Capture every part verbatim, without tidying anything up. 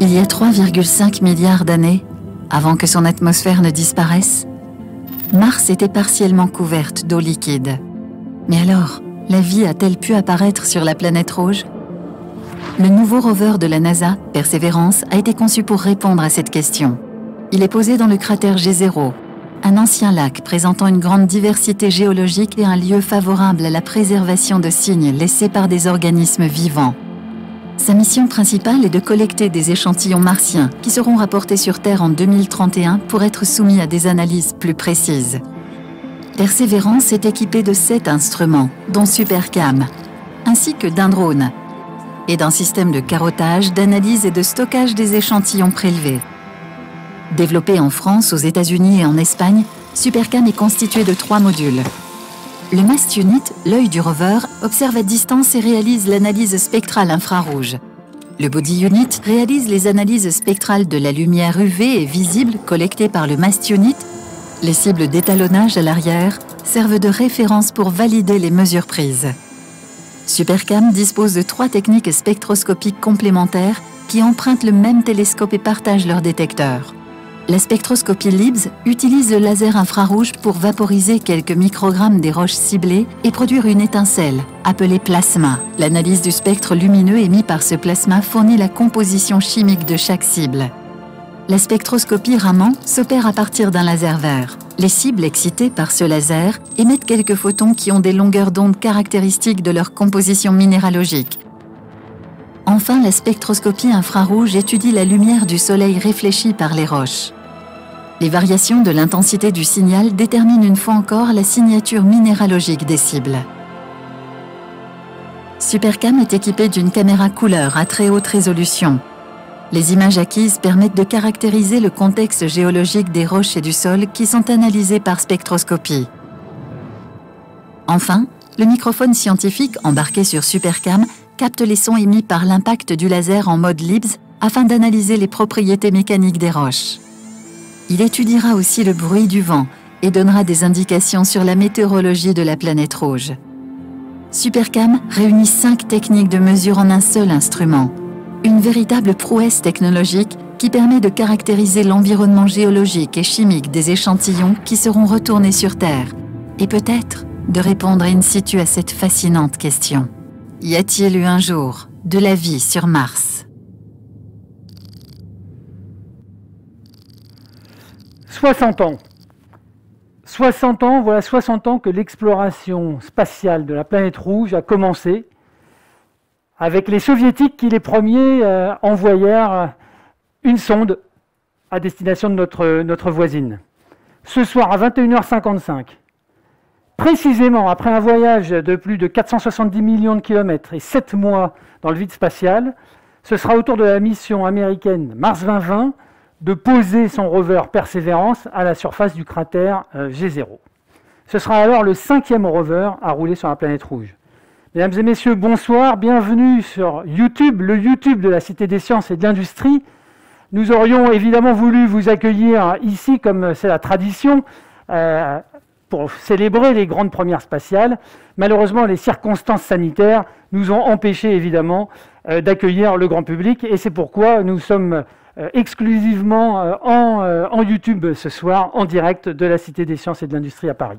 il y a trois virgule cinq milliards d'années, avant que son atmosphère ne disparaisse, Mars était partiellement couverte d'eau liquide. Mais alors, la vie a-t-elle pu apparaître sur la planète rouge? Le nouveau rover de la NASA, Perseverance, a été conçu pour répondre à cette question. Il est posé dans le cratère Jezero, un ancien lac présentant une grande diversité géologique et un lieu favorable à la préservation de signes laissés par des organismes vivants. Sa mission principale est de collecter des échantillons martiens qui seront rapportés sur Terre en deux mille trente et un pour être soumis à des analyses plus précises. Perseverance est équipée de sept instruments, dont SuperCam, ainsi que d'un drone, et d'un système de carottage, d'analyse et de stockage des échantillons prélevés. Développé en France, aux États-Unis et en Espagne, SuperCam est constitué de trois modules. Le mast unit, l'œil du rover, observe à distance et réalise l'analyse spectrale infrarouge. Le body unit réalise les analyses spectrales de la lumière U V et visible collectée par le mast unit. Les cibles d'étalonnage à l'arrière servent de référence pour valider les mesures prises. SuperCam dispose de trois techniques spectroscopiques complémentaires qui empruntent le même télescope et partagent leurs détecteurs. La spectroscopie L I B S utilise le laser infrarouge pour vaporiser quelques microgrammes des roches ciblées et produire une étincelle, appelée plasma. L'analyse du spectre lumineux émis par ce plasma fournit la composition chimique de chaque cible. La spectroscopie Raman s'opère à partir d'un laser vert. Les cibles excitées par ce laser émettent quelques photons qui ont des longueurs d'onde caractéristiques de leur composition minéralogique. Enfin, la spectroscopie infrarouge étudie la lumière du soleil réfléchie par les roches. Les variations de l'intensité du signal déterminent une fois encore la signature minéralogique des cibles. SuperCam est équipé d'une caméra couleur à très haute résolution. Les images acquises permettent de caractériser le contexte géologique des roches et du sol qui sont analysées par spectroscopie. Enfin, le microphone scientifique embarqué sur SuperCam capte les sons émis par l'impact du laser en mode L I B S afin d'analyser les propriétés mécaniques des roches. Il étudiera aussi le bruit du vent et donnera des indications sur la météorologie de la planète rouge. SuperCam réunit cinq techniques de mesure en un seul instrument. Une véritable prouesse technologique qui permet de caractériser l'environnement géologique et chimique des échantillons qui seront retournés sur Terre, et peut-être de répondre in situ à cette fascinante question. Y a-t-il eu un jour de la vie sur Mars ? soixante ans. soixante ans, voilà soixante ans que l'exploration spatiale de la planète rouge a commencé, avec les Soviétiques qui les premiers euh, envoyèrent une sonde à destination de notre, notre voisine. Ce soir à vingt et une heures cinquante-cinq. Précisément, après un voyage de plus de quatre cent soixante-dix millions de kilomètres et sept mois dans le vide spatial, ce sera au tour de la mission américaine Mars deux mille vingt de poser son rover Perseverance à la surface du cratère Jezero. Ce sera alors le cinquième rover à rouler sur la planète rouge. Mesdames et messieurs, bonsoir, bienvenue sur YouTube, le YouTube de la Cité des Sciences et de l'Industrie. Nous aurions évidemment voulu vous accueillir ici, comme c'est la tradition, euh, pour célébrer les grandes premières spatiales. Malheureusement, les circonstances sanitaires nous ont empêchés, évidemment, euh, d'accueillir le grand public. Et c'est pourquoi nous sommes euh, exclusivement euh, en, euh, en YouTube ce soir, en direct de la Cité des Sciences et de l'Industrie à Paris.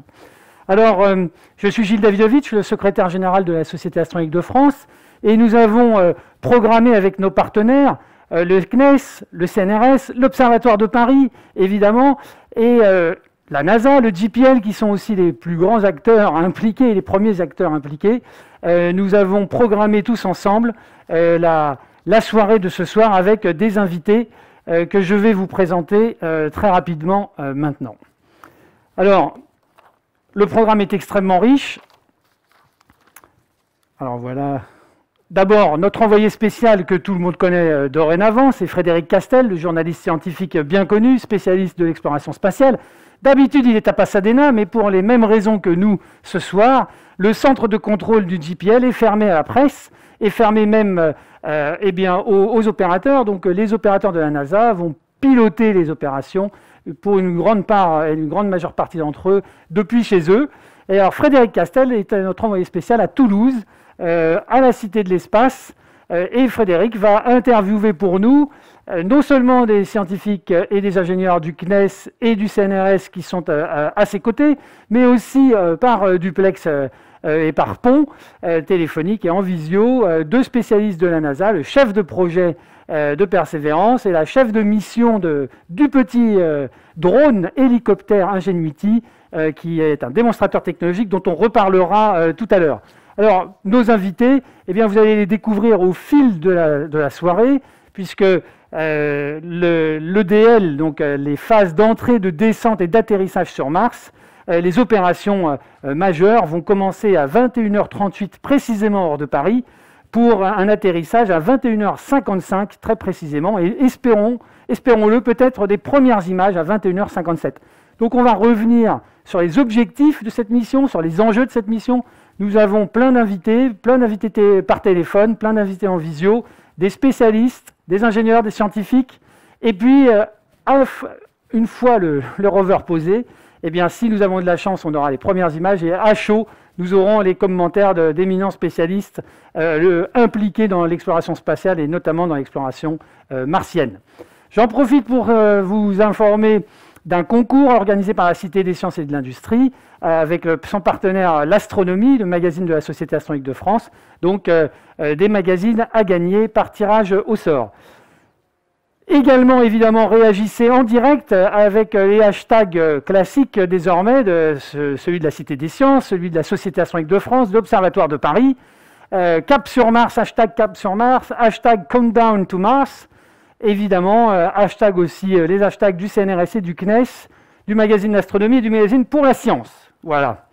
Alors, euh, je suis Gilles Davidovitch, le secrétaire général de la Société Astronomique de France. Et nous avons euh, programmé avec nos partenaires euh, le C N E S, le C N R S, l'Observatoire de Paris, évidemment, et... Euh, la NASA, le J P L, qui sont aussi les plus grands acteurs impliqués, les premiers acteurs impliqués. Euh, nous avons programmé tous ensemble euh, la, la soirée de ce soir avec des invités euh, que je vais vous présenter euh, très rapidement euh, maintenant. Alors, le programme est extrêmement riche. Alors voilà. D'abord, notre envoyé spécial que tout le monde connaît euh, dorénavant, c'est Frédéric Castel, le journaliste scientifique bien connu, spécialiste de l'exploration spatiale. D'habitude, il est à Pasadena, mais pour les mêmes raisons que nous ce soir, le centre de contrôle du J P L est fermé à la presse, est fermé même euh, eh bien, aux, aux opérateurs. Donc les opérateurs de la NASA vont piloter les opérations pour une grande part, une grande majeure partie d'entre eux, depuis chez eux. Et alors Frédéric Castel est notre envoyé spécial à Toulouse, euh, à la Cité de l'Espace, Euh, et Frédéric va interviewer pour nous euh, non seulement des scientifiques et des ingénieurs du C N E S et du C N R S qui sont euh, à ses côtés, mais aussi euh, par euh, duplex euh, et par pont euh, téléphonique et en visio, euh, deux spécialistes de la NASA, le chef de projet de Perseverance et la chef de mission de, du petit euh, drone hélicoptère Ingenuity, euh, qui est un démonstrateur technologique dont on reparlera euh, tout à l'heure. Alors, nos invités, eh bien, vous allez les découvrir au fil de la, de la soirée, puisque euh, le, l'E D L, donc euh, les phases d'entrée, de descente et d'atterrissage sur Mars, euh, les opérations euh, majeures vont commencer à vingt et une heures trente-huit précisément hors de Paris, pour un atterrissage à vingt et une heures cinquante-cinq, très précisément, et espérons, espérons-le, peut-être des premières images à vingt et une heures cinquante-sept. Donc on va revenir sur les objectifs de cette mission, sur les enjeux de cette mission. Nous avons plein d'invités, plein d'invités par téléphone, plein d'invités en visio, des spécialistes, des ingénieurs, des scientifiques. Et puis, une fois le, le rover posé, eh bien, si nous avons de la chance, on aura les premières images, et à chaud, nous aurons les commentaires d'éminents spécialistes euh, le, impliqués dans l'exploration spatiale et notamment dans l'exploration euh, martienne. J'en profite pour euh, vous informer d'un concours organisé par la Cité des Sciences et de l'Industrie euh, avec le, son partenaire l'Astronomie, le magazine de la Société Astronomique de France. Donc euh, euh, des magazines à gagner par tirage au sort. Également, évidemment, réagissez en direct avec les hashtags classiques désormais, de ce, celui de la Cité des Sciences, celui de la Société Astronomique de France, de l'Observatoire de Paris, euh, Cap sur Mars, hashtag Cap sur Mars, hashtag Countdown to Mars, évidemment, euh, hashtag aussi euh, les hashtags du C N R S et du C N E S, du magazine Astronomie et du magazine Pour la Science. Voilà.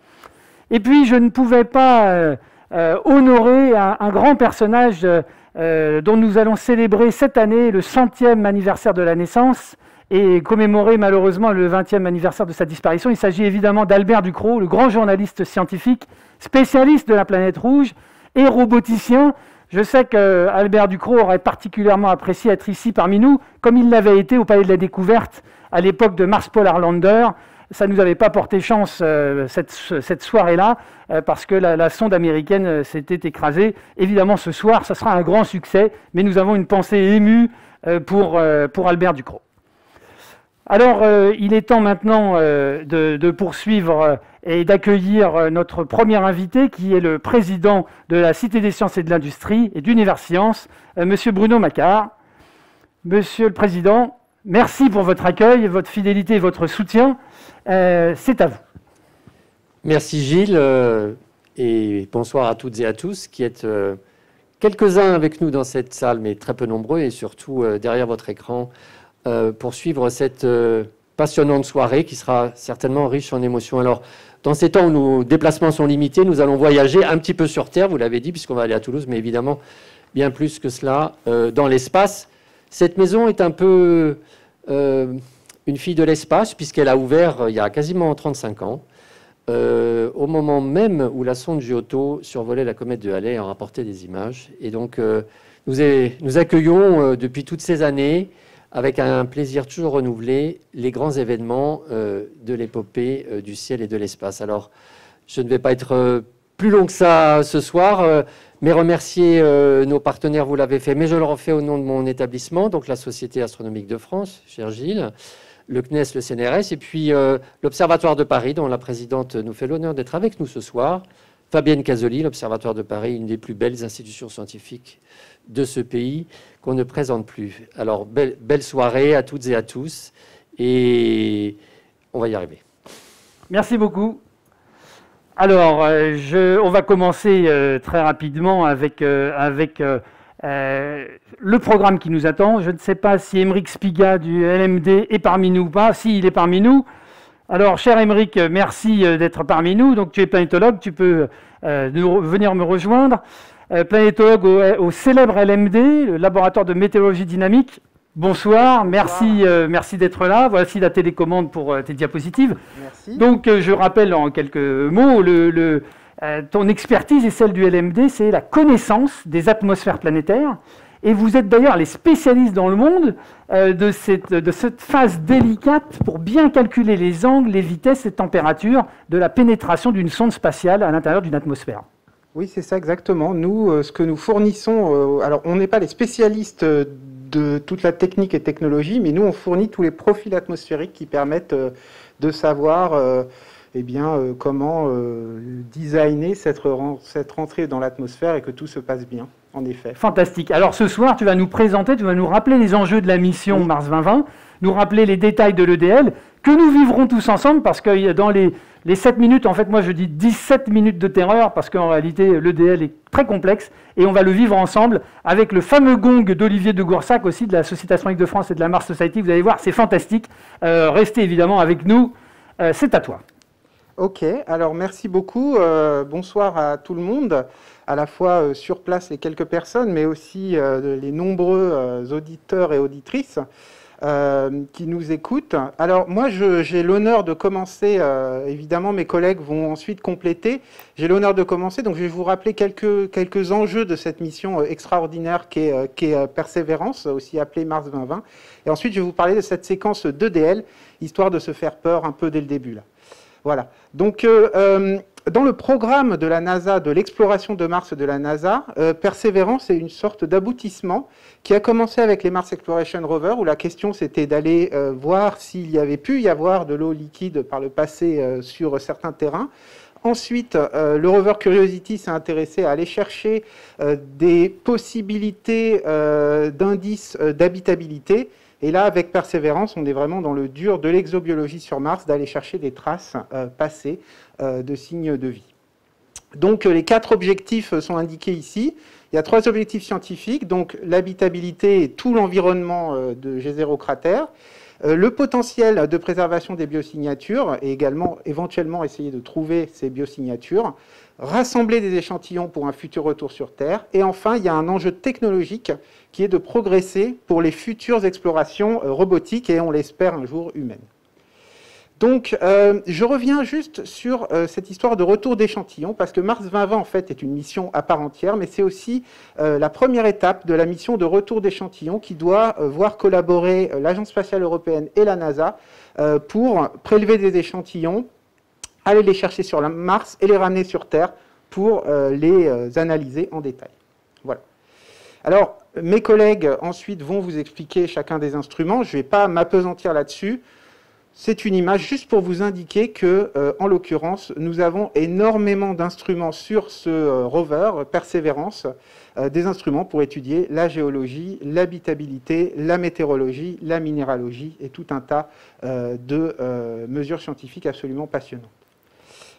Et puis, je ne pouvais pas euh, euh, honorer un, un grand personnage euh, Euh, dont nous allons célébrer cette année le centième anniversaire de la naissance et commémorer malheureusement le vingtième anniversaire de sa disparition. Il s'agit évidemment d'Albert Ducrot, le grand journaliste scientifique, spécialiste de la planète rouge et roboticien. Je sais qu'Albert Ducrot aurait particulièrement apprécié être ici parmi nous, comme il l'avait été au Palais de la Découverte à l'époque de Mars Polar Lander. Ça ne nous avait pas porté chance euh, cette, cette soirée-là, euh, parce que la, la sonde américaine euh, s'était écrasée. Évidemment, ce soir, ça sera un grand succès, mais nous avons une pensée émue euh, pour, euh, pour Albert Ducrot. Alors, euh, il est temps maintenant euh, de, de poursuivre et d'accueillir notre premier invité, qui est le président de la Cité des Sciences et de l'Industrie et d'Univers Sciences, euh, Monsieur Bruno Macquart. Monsieur le Président, merci pour votre accueil, votre fidélité et votre soutien. Euh, c'est à vous. Merci Gilles euh, et bonsoir à toutes et à tous qui êtes euh, quelques-uns avec nous dans cette salle, mais très peu nombreux et surtout euh, derrière votre écran euh, pour suivre cette euh, passionnante soirée qui sera certainement riche en émotions. Alors, dans ces temps où nos déplacements sont limités, nous allons voyager un petit peu sur Terre, vous l'avez dit, puisqu'on va aller à Toulouse, mais évidemment bien plus que cela euh, dans l'espace. Cette maison est un peu... Euh, une fille de l'espace, puisqu'elle a ouvert il y a quasiment trente-cinq ans, euh, au moment même où la sonde Giotto survolait la comète de Halley et en rapportait des images. Et donc, euh, nous, est, nous accueillons euh, depuis toutes ces années, avec un plaisir toujours renouvelé, les grands événements euh, de l'épopée euh, du ciel et de l'espace. Alors, je ne vais pas être euh, plus long que ça ce soir, euh, mais remercier euh, nos partenaires, vous l'avez fait, mais je le refais au nom de mon établissement, donc la Société Astronomique de France, cher Gilles, le C N E S, le C N R S, et puis euh, l'Observatoire de Paris, dont la présidente nous fait l'honneur d'être avec nous ce soir, Fabienne Casoli, l'Observatoire de Paris, une des plus belles institutions scientifiques de ce pays, qu'on ne présente plus. Alors, belle, belle soirée à toutes et à tous, et on va y arriver. Merci beaucoup. Alors, euh, je, on va commencer euh, très rapidement avec... Euh, avec euh, Euh, le programme qui nous attend. Je ne sais pas si Aymeric Spiga du L M D est parmi nous ou pas. Si, il est parmi nous. Alors, cher Aymeric, merci d'être parmi nous. Donc, tu es planétologue, tu peux euh, nous, venir me rejoindre. Euh, planétologue au, au célèbre L M D, le laboratoire de météorologie dynamique. Bonsoir, merci, euh, merci d'être là. Voici la télécommande pour euh, tes diapositives. Merci. Donc, euh, je rappelle en quelques mots le... le Euh, ton expertise et celle du L M D, c'est la connaissance des atmosphères planétaires. Et vous êtes d'ailleurs les spécialistes dans le monde euh, de, cette, de cette phase délicate pour bien calculer les angles, les vitesses et températures de la pénétration d'une sonde spatiale à l'intérieur d'une atmosphère. Oui, c'est ça exactement. Nous, ce que nous fournissons, alors on n'est pas les spécialistes de toute la technique et technologie, mais nous, on fournit tous les profils atmosphériques qui permettent de savoir eh bien, comment designer cette rentrée dans l'atmosphère et que tout se passe bien. En effet. Fantastique. Alors ce soir, tu vas nous présenter, tu vas nous rappeler les enjeux de la mission oui. Mars deux mille vingt, nous rappeler les détails de l'E D L, que nous vivrons tous ensemble, parce que dans les, les sept minutes, en fait moi je dis dix-sept minutes de terreur, parce qu'en réalité l'E D L est très complexe, et on va le vivre ensemble avec le fameux gong d'Olivier de Goursac, aussi de la Société Astronomique de France et de la Mars Society. Vous allez voir, c'est fantastique. Euh, restez évidemment avec nous. Euh, c'est à toi. Ok, alors merci beaucoup. Euh, bonsoir à tout le monde, à la fois euh, sur place les quelques personnes, mais aussi euh, les nombreux euh, auditeurs et auditrices euh, qui nous écoutent. Alors moi, j'ai l'honneur de commencer, euh, évidemment mes collègues vont ensuite compléter, j'ai l'honneur de commencer, donc je vais vous rappeler quelques, quelques enjeux de cette mission extraordinaire qu'est euh, qu'est euh, Perseverance, aussi appelée Mars deux mille vingt, et ensuite je vais vous parler de cette séquence deux D L, histoire de se faire peur un peu dès le début là. Voilà. Donc, euh, dans le programme de la NASA, de l'exploration de Mars de la NASA, euh, Perseverance est une sorte d'aboutissement qui a commencé avec les Mars Exploration Rover, où la question c'était d'aller euh, voir s'il y avait pu y avoir de l'eau liquide par le passé euh, sur certains terrains. Ensuite, euh, le rover Curiosity s'est intéressé à aller chercher euh, des possibilités euh, d'indices euh, d'habitabilité. Et là, avec Perseverance, on est vraiment dans le dur de l'exobiologie sur Mars, d'aller chercher des traces euh, passées euh, de signes de vie. Donc, les quatre objectifs sont indiqués ici. Il y a trois objectifs scientifiques, donc l'habitabilité et tout l'environnement euh, de Jezero cratère, euh, le potentiel de préservation des biosignatures et également, éventuellement, essayer de trouver ces biosignatures, rassembler des échantillons pour un futur retour sur Terre. Et enfin, il y a un enjeu technologique qui est de progresser pour les futures explorations robotiques et, on l'espère, un jour humaines. Donc, euh, je reviens juste sur euh, cette histoire de retour d'échantillons, parce que Mars deux mille vingt, en fait, est une mission à part entière, mais c'est aussi euh, la première étape de la mission de retour d'échantillons qui doit euh, voir collaborer euh, l'Agence spatiale européenne et la NASA euh, pour prélever des échantillons, aller les chercher sur la Mars et les ramener sur Terre pour euh, les euh, analyser en détail. Voilà. Alors, mes collègues, ensuite, vont vous expliquer chacun des instruments. Je ne vais pas m'apesantir là-dessus. C'est une image juste pour vous indiquer que, euh, en l'occurrence, nous avons énormément d'instruments sur ce euh, rover, Perseverance, euh, des instruments pour étudier la géologie, l'habitabilité, la météorologie, la minéralogie et tout un tas euh, de euh, mesures scientifiques absolument passionnantes.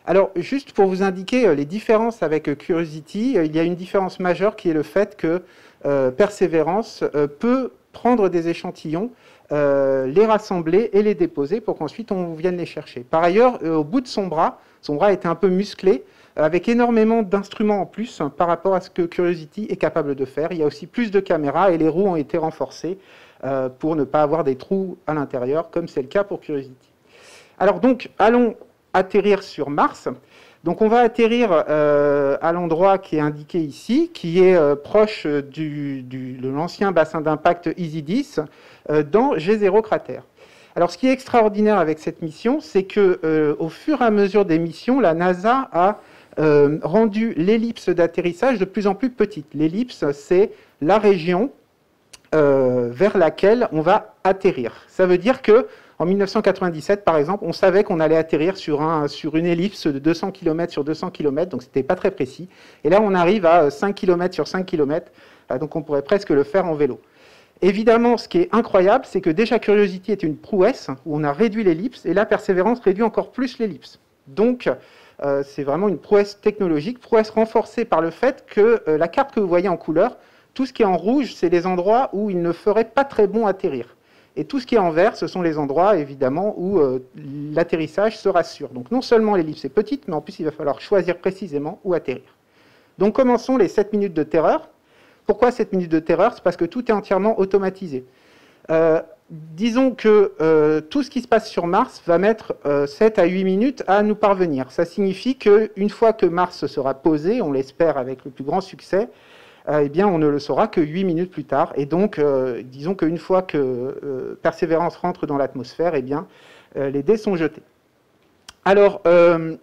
Alors, juste pour vous indiquer les différences avec Curiosity, il y a une différence majeure qui est le fait que euh, Perseverance euh, peut prendre des échantillons, euh, les rassembler et les déposer pour qu'ensuite on vienne les chercher. Par ailleurs, euh, au bout de son bras, son bras était un peu musclé, avec énormément d'instruments en plus hein, par rapport à ce que Curiosity est capable de faire. Il y a aussi plus de caméras et les roues ont été renforcées euh, pour ne pas avoir des trous à l'intérieur, comme c'est le cas pour Curiosity. Alors donc, allons atterrir sur Mars. Donc on va atterrir euh, à l'endroit qui est indiqué ici, qui est euh, proche du, du, de l'ancien bassin d'impact Isidis, euh, dans Jezero cratère. Alors ce qui est extraordinaire avec cette mission, c'est que euh, au fur et à mesure des missions, la NASA a euh, rendu l'ellipse d'atterrissage de plus en plus petite. L'ellipse, c'est la région euh, vers laquelle on va atterrir. Ça veut dire que en mille neuf cent quatre-vingt-dix-sept, par exemple, on savait qu'on allait atterrir sur, un, sur une ellipse de deux cents kilomètres sur deux cents kilomètres, donc ce n'était pas très précis. Et là, on arrive à cinq kilomètres sur cinq kilomètres, donc on pourrait presque le faire en vélo. Évidemment, ce qui est incroyable, c'est que déjà Curiosity est une prouesse, où on a réduit l'ellipse, et là, Perseverance réduit encore plus l'ellipse. Donc, euh, c'est vraiment une prouesse technologique, prouesse renforcée par le fait que euh, la carte que vous voyez en couleur, tout ce qui est en rouge, c'est les endroits où il ne ferait pas très bon atterrir. Et tout ce qui est en vert, ce sont les endroits, évidemment, où euh, l'atterrissage sera sûr. Donc, non seulement l'ellipse est petite, mais en plus, il va falloir choisir précisément où atterrir. Donc, commençons les sept minutes de terreur. Pourquoi sept minutes de terreur? C'est parce que tout est entièrement automatisé. Euh, disons que euh, tout ce qui se passe sur Mars va mettre euh, sept à huit minutes à nous parvenir. Ça signifie qu'une fois que Mars sera posé, on l'espère avec le plus grand succès, eh bien, on ne le saura que huit minutes plus tard. Et donc, euh, disons qu'une fois que euh, Perseverance rentre dans l'atmosphère, eh bien, euh, les dés sont jetés. Alors, euh,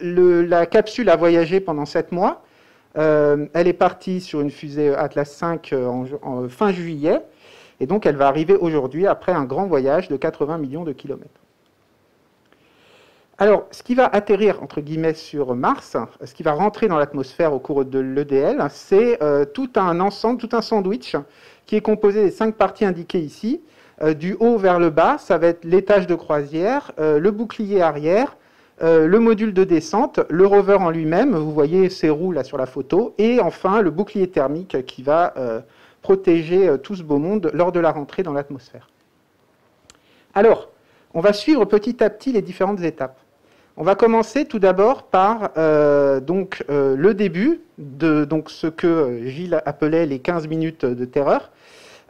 le, la capsule a voyagé pendant sept mois. Euh, elle est partie sur une fusée Atlas cinq en, en fin juillet. Et donc, elle va arriver aujourd'hui après un grand voyage de quatre-vingts millions de kilomètres. Alors, ce qui va atterrir, entre guillemets, sur Mars, ce qui va rentrer dans l'atmosphère au cours de l'E D L, c'est euh, tout un ensemble, tout un sandwich qui est composé des cinq parties indiquées ici. Euh, du haut vers le bas, ça va être l'étage de croisière, euh, le bouclier arrière, euh, le module de descente, le rover en lui-même, vous voyez ses roues là sur la photo, et enfin le bouclier thermique qui va euh, protéger tout ce beau monde lors de la rentrée dans l'atmosphère. Alors, on va suivre petit à petit les différentes étapes. On va commencer tout d'abord par euh, donc, euh, le début de donc, ce que Gilles appelait les quinze minutes de terreur.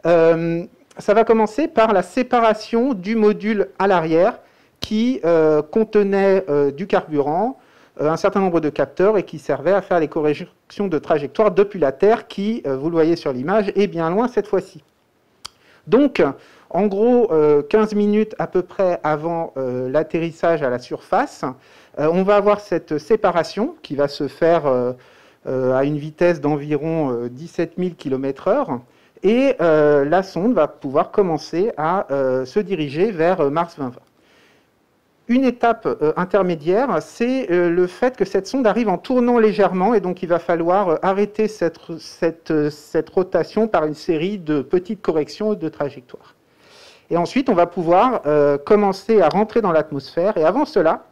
Euh, ça va commencer par la séparation du module à l'arrière qui euh, contenait euh, du carburant, euh, un certain nombre de capteurs et qui servait à faire les corrections de trajectoire depuis la Terre qui, euh, vous le voyez sur l'image, est bien loin cette fois-ci. Donc, en gros, quinze minutes à peu près avant l'atterrissage à la surface, on va avoir cette séparation qui va se faire à une vitesse d'environ dix-sept mille kilomètres heure. Et la sonde va pouvoir commencer à se diriger vers Mars deux mille vingt. Une étape intermédiaire, c'est le fait que cette sonde arrive en tournant légèrement, et donc il va falloir arrêter cette, cette, cette rotation par une série de petites corrections de trajectoire. Et ensuite, on va pouvoir euh, commencer à rentrer dans l'atmosphère. Et avant cela,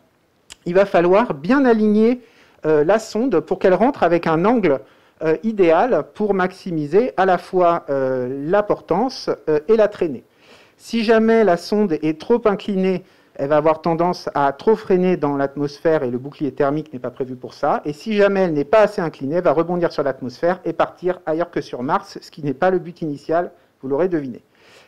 il va falloir bien aligner euh, la sonde pour qu'elle rentre avec un angle euh, idéal pour maximiser à la fois euh, la portance euh, et la traînée. Si jamais la sonde est trop inclinée, elle va avoir tendance à trop freiner dans l'atmosphère et le bouclier thermique n'est pas prévu pour ça. Et si jamais elle n'est pas assez inclinée, elle va rebondir sur l'atmosphère et partir ailleurs que sur Mars, ce qui n'est pas le but initial, vous l'aurez deviné.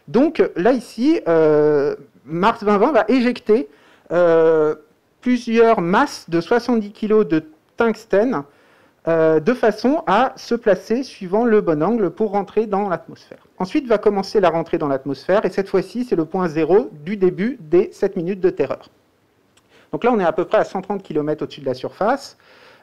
Donc là, ici, euh, Mars deux mille vingt va éjecter euh, plusieurs masses de soixante-dix kilos de tungstène euh, de façon à se placer suivant le bon angle pour rentrer dans l'atmosphère. Ensuite, va commencer la rentrée dans l'atmosphère et cette fois-ci, c'est le point zéro du début des sept minutes de terreur. Donc là, on est à peu près à cent trente kilomètres au-dessus de la surface.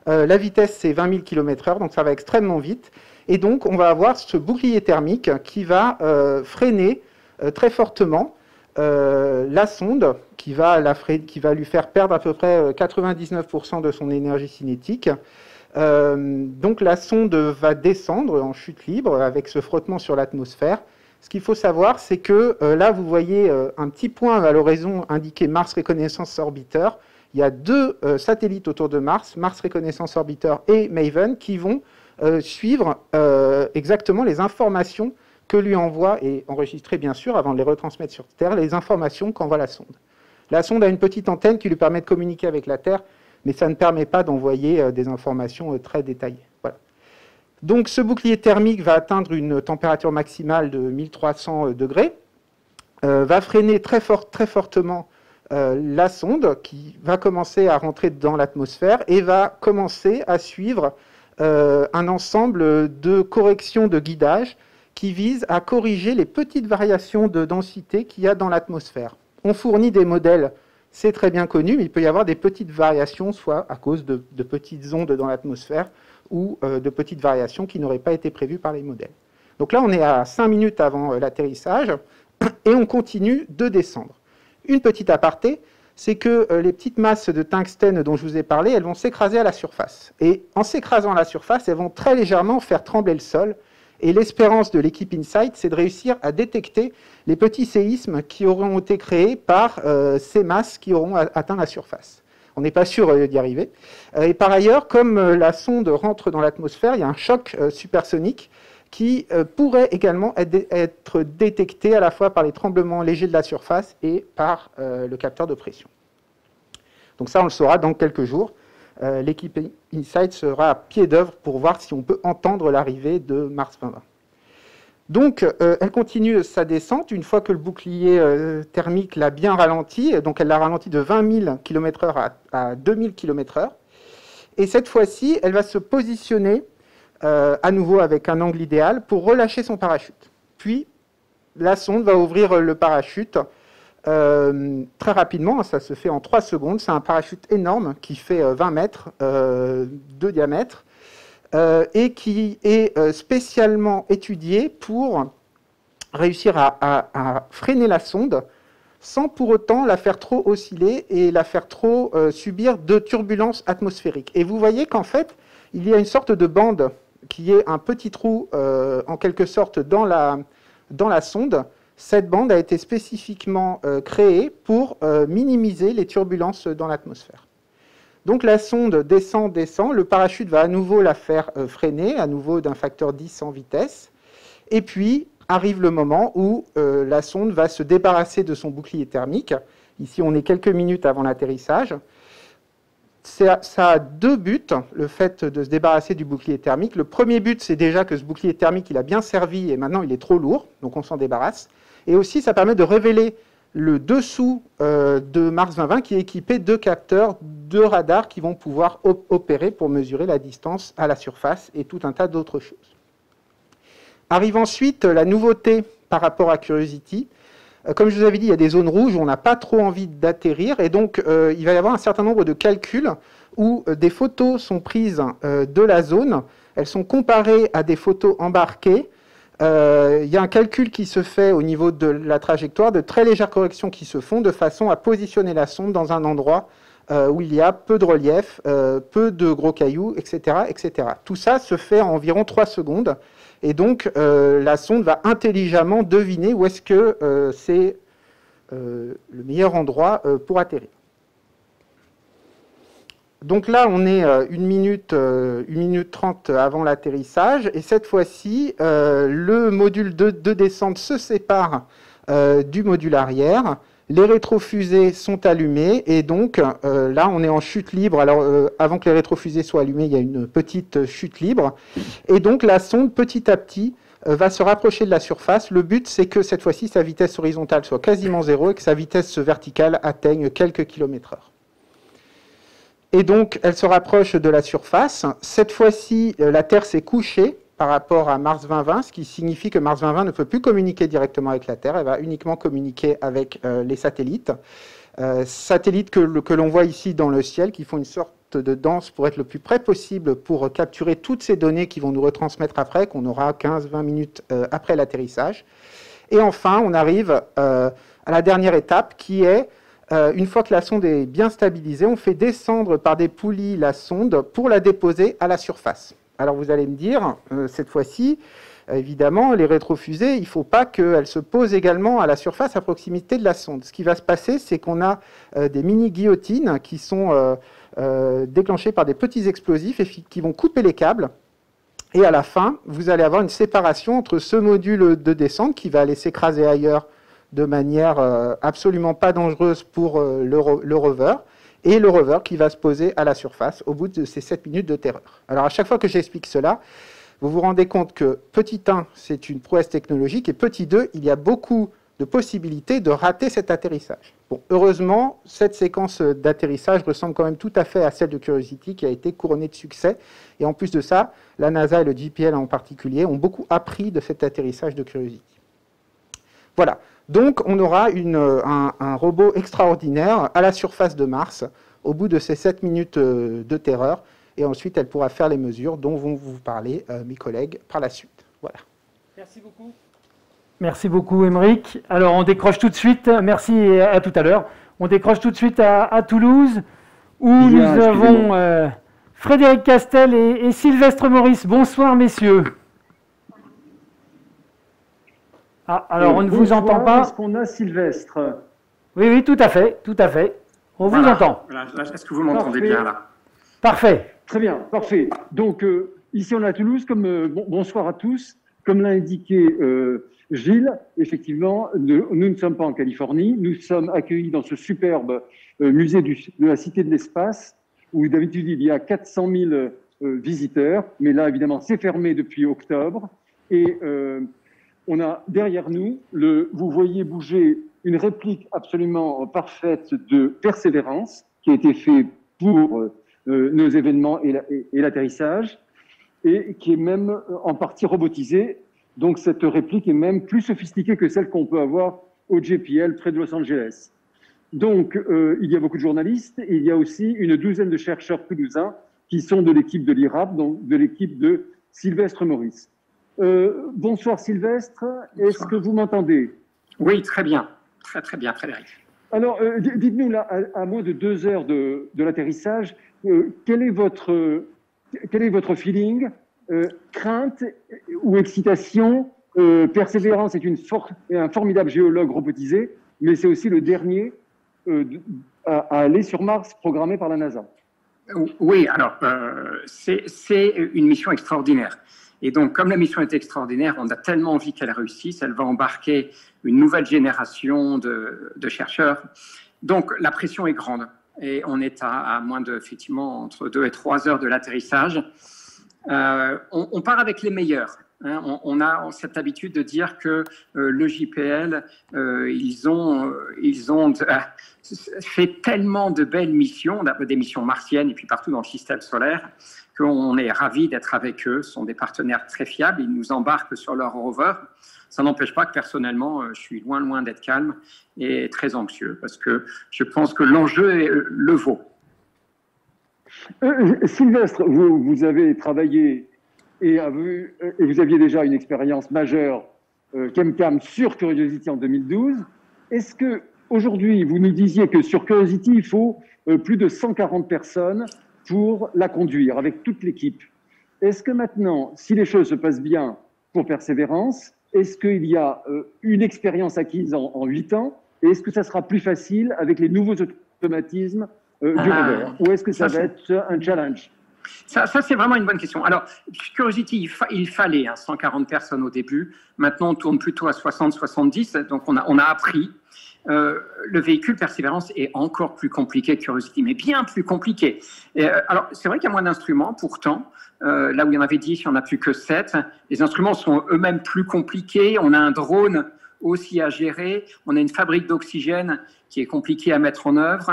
Euh, la vitesse, c'est vingt mille kilomètres heure, donc ça va extrêmement vite. Et donc, on va avoir ce bouclier thermique qui va euh, freiner euh, très fortement euh, la sonde, qui va, la freiner, qui va lui faire perdre à peu près quatre-vingt-dix-neuf pour cent de son énergie cinétique. Euh, donc, la sonde va descendre en chute libre avec ce frottement sur l'atmosphère. Ce qu'il faut savoir, c'est que euh, là, vous voyez euh, un petit point à l'horizon indiqué Mars Reconnaissance Orbiter. Il y a deux euh, satellites autour de Mars, Mars Reconnaissance Orbiter et Maven, qui vont Euh, suivre euh, exactement les informations que lui envoie, et enregistrer bien sûr avant de les retransmettre sur Terre, les informations qu'envoie la sonde. La sonde a une petite antenne qui lui permet de communiquer avec la Terre, mais ça ne permet pas d'envoyer euh, des informations euh, très détaillées. Voilà. Donc ce bouclier thermique va atteindre une température maximale de mille trois cents degrés, euh, va freiner très fort, très fortement euh, la sonde qui va commencer à rentrer dans l'atmosphère et va commencer à suivre Euh, un ensemble de corrections de guidage qui vise à corriger les petites variations de densité qu'il y a dans l'atmosphère. On fournit des modèles, c'est très bien connu, mais il peut y avoir des petites variations, soit à cause de, de petites ondes dans l'atmosphère ou euh, de petites variations qui n'auraient pas été prévues par les modèles. Donc là, on est à cinq minutes avant euh, l'atterrissage et on continue de descendre. Une petite aparté, c'est que les petites masses de tungstène dont je vous ai parlé, elles vont s'écraser à la surface. Et en s'écrasant à la surface, elles vont très légèrement faire trembler le sol. Et l'espérance de l'équipe InSight, c'est de réussir à détecter les petits séismes qui auront été créés par euh, ces masses qui auront atteint la surface. On n'est pas sûr euh, d'y arriver. Et par ailleurs, comme euh, la sonde rentre dans l'atmosphère, il y a un choc euh, supersonique qui euh, pourrait également être détecté à la fois par les tremblements légers de la surface et par euh, le capteur de pression. Donc ça, on le saura dans quelques jours. Euh, L'équipe InSight sera à pied d'œuvre pour voir si on peut entendre l'arrivée de Mars deux mille vingt. Donc, euh, elle continue sa descente. Une fois que le bouclier euh, thermique l'a bien ralenti, donc elle l'a ralenti de vingt mille kilomètres heure à, à deux mille kilomètres heure. Et cette fois-ci, elle va se positionner Euh, à nouveau avec un angle idéal, pour relâcher son parachute. Puis, la sonde va ouvrir le parachute Euh, très rapidement, ça se fait en trois secondes. C'est un parachute énorme qui fait vingt mètres euh, de diamètre euh, et qui est spécialement étudié pour réussir à, à, à freiner la sonde sans pour autant la faire trop osciller et la faire trop euh, subir de turbulences atmosphériques. Et vous voyez qu'en fait, il y a une sorte de bande qui est un petit trou euh, en quelque sorte dans la, dans la sonde. Cette bande a été spécifiquement euh, créée pour euh, minimiser les turbulences dans l'atmosphère. Donc la sonde descend, descend, le parachute va à nouveau la faire euh, freiner, à nouveau d'un facteur dix en vitesse, et puis arrive le moment où euh, la sonde va se débarrasser de son bouclier thermique. Ici, on est quelques minutes avant l'atterrissage. Ça a deux buts, le fait de se débarrasser du bouclier thermique. Le premier but, c'est déjà que ce bouclier thermique, il a bien servi et maintenant il est trop lourd, donc on s'en débarrasse. Et aussi, ça permet de révéler le dessous euh, de Mars deux mille vingt qui est équipé de capteurs, de radars qui vont pouvoir op opérer pour mesurer la distance à la surface et tout un tas d'autres choses. Arrive ensuite la nouveauté par rapport à Curiosity. Euh, comme je vous avais dit, il y a des zones rouges où on n'a pas trop envie d'atterrir et donc euh, il va y avoir un certain nombre de calculs où euh, des photos sont prises euh, de la zone. Elles sont comparées à des photos embarquées. Euh, il y a un calcul qui se fait au niveau de la trajectoire, de très légères corrections qui se font de façon à positionner la sonde dans un endroit euh, où il y a peu de relief, euh, peu de gros cailloux, et cetera, et cetera. Tout ça se fait en environ trois secondes et donc euh, la sonde va intelligemment deviner où est-ce que euh, c'est euh, le meilleur endroit euh, pour atterrir. Donc là, on est une minute, une minute trente avant l'atterrissage. Et cette fois-ci, euh, le module de, de descente se sépare euh, du module arrière. Les rétrofusées sont allumées. Et donc euh, là, on est en chute libre. Alors euh, avant que les rétrofusées soient allumées, il y a une petite chute libre. Et donc la sonde, petit à petit, euh, va se rapprocher de la surface. Le but, c'est que cette fois-ci, sa vitesse horizontale soit quasiment zéro et que sa vitesse verticale atteigne quelques kilomètres heure. Et donc, elle se rapproche de la surface. Cette fois-ci, la Terre s'est couchée par rapport à Mars deux mille vingt, ce qui signifie que Mars deux mille vingt ne peut plus communiquer directement avec la Terre. Elle va uniquement communiquer avec euh, les satellites. Euh, satellites que, que l'on voit ici dans le ciel, qui font une sorte de danse pour être le plus près possible, pour capturer toutes ces données qui vont nous retransmettre après, qu'on aura quinze à vingt minutes euh, après l'atterrissage. Et enfin, on arrive euh, à la dernière étape, qui est... Euh, une fois que la sonde est bien stabilisée, on fait descendre par des poulies la sonde pour la déposer à la surface. Alors vous allez me dire, euh, cette fois-ci, évidemment, les rétrofusées, il ne faut pas qu'elles se posent également à la surface à proximité de la sonde. Ce qui va se passer, c'est qu'on a euh, des mini-guillotines qui sont euh, euh, déclenchées par des petits explosifs et qui vont couper les câbles. Et à la fin, vous allez avoir une séparation entre ce module de descente qui va aller s'écraser ailleurs de manière absolument pas dangereuse pour le, ro le rover, et le rover qui va se poser à la surface au bout de ces sept minutes de terreur. Alors à chaque fois que j'explique cela, vous vous rendez compte que petit un, c'est une prouesse technologique, et petit deux, il y a beaucoup de possibilités de rater cet atterrissage. Bon, heureusement, cette séquence d'atterrissage ressemble quand même tout à fait à celle de Curiosity qui a été couronnée de succès, et en plus de ça, la NASA et le J P L en particulier ont beaucoup appris de cet atterrissage de Curiosity. Voilà. Donc, on aura une, un, un robot extraordinaire à la surface de Mars, au bout de ces sept minutes de terreur. Et ensuite, elle pourra faire les mesures dont vont vous parler euh, mes collègues par la suite. Voilà. Merci beaucoup. Merci beaucoup, Aymeric. Alors, on décroche tout de suite. Merci à, à tout à l'heure. On décroche tout de suite à, à Toulouse, où Bien, nous avons euh, Frédéric Castel et, et Sylvestre Maurice. Bonsoir, messieurs. Ah, alors, on ne vous entend pas. Est-ce qu'on a Sylvestre ? Oui, oui, tout à fait, tout à fait. On vous entend. Est-ce que vous m'entendez bien, là ? Parfait. Très bien, parfait. Donc, euh, ici, on est à Toulouse. Comme, euh, bon, bonsoir à tous. Comme l'a indiqué euh, Gilles, effectivement, de, nous ne sommes pas en Californie. Nous sommes accueillis dans ce superbe euh, musée du, de la Cité de l'Espace, où d'habitude, il y a quatre cent mille euh, visiteurs. Mais là, évidemment, c'est fermé depuis octobre. Et... Euh, on a derrière nous, le, vous voyez bouger une réplique absolument parfaite de Perseverance qui a été faite pour euh, nos événements et l'atterrissage et, et qui est même en partie robotisée. Donc cette réplique est même plus sophistiquée que celle qu'on peut avoir au J P L près de Los Angeles. Donc, euh, il y a beaucoup de journalistes, et il y a aussi une douzaine de chercheurs toulousains qui sont de l'équipe de l'I R A B, donc de l'équipe de Sylvestre Maurice. Euh, bonsoir Sylvestre, est-ce que vous m'entendez? Oui, très bien, très très bien, Frédéric. Alors, euh, dites-nous, là, à, à moins de deux heures de, de l'atterrissage, euh, quel est votre, euh, quel est votre feeling, euh, crainte ou excitation? euh, Perseverance est une for un formidable géologue robotisé, mais c'est aussi le dernier euh, à, à aller sur Mars, programmé par la NASA. Oui, alors, euh, c'est une mission extraordinaire. Et donc, comme la mission est extraordinaire, on a tellement envie qu'elle réussisse, elle va embarquer une nouvelle génération de, de chercheurs. Donc, la pression est grande. Et on est à, à moins de, effectivement, entre deux et trois heures de l'atterrissage. Euh, on, on part avec les meilleurs. Hein, on, on a cette habitude de dire que euh, le J P L, euh, ils ont, euh, ils ont de, euh, fait tellement de belles missions, des missions martiennes et puis partout dans le système solaire, qu'on est ravis d'être avec eux. Ce sont des partenaires très fiables, ils nous embarquent sur leur rover. Ça n'empêche pas que personnellement, euh, je suis loin, loin d'être calme et très anxieux, parce que je pense que l'enjeu euh, le vaut. Euh, Sylvestre, vous, vous avez travaillé... Et, à vous, et vous aviez déjà une expérience majeure euh, ChemCam sur Curiosity en deux mille douze. Est-ce que aujourd'hui vous nous disiez que sur Curiosity, il faut euh, plus de cent quarante personnes pour la conduire, avec toute l'équipe? Est-ce que maintenant, si les choses se passent bien pour Perseverance, est-ce qu'il y a euh, une expérience acquise en, en huit ans? Et est-ce que ça sera plus facile avec les nouveaux automatismes euh, du ah, rover? Ou est-ce que ça, ça va être un challenge? Ça, ça c'est vraiment une bonne question. Alors, Curiosity, il, fa il fallait hein, cent quarante personnes au début. Maintenant, on tourne plutôt à soixante à soixante-dix, donc on a, on a appris. Euh, le véhicule Perseverance est encore plus compliqué que Curiosity, mais bien plus compliqué. Et, euh, alors, c'est vrai qu'il y a moins d'instruments, pourtant, euh, là où il y en avait dix, il n'y en a plus que sept. Les instruments sont eux-mêmes plus compliqués. On a un drone aussi à gérer, on a une fabrique d'oxygène qui est compliquée à mettre en œuvre,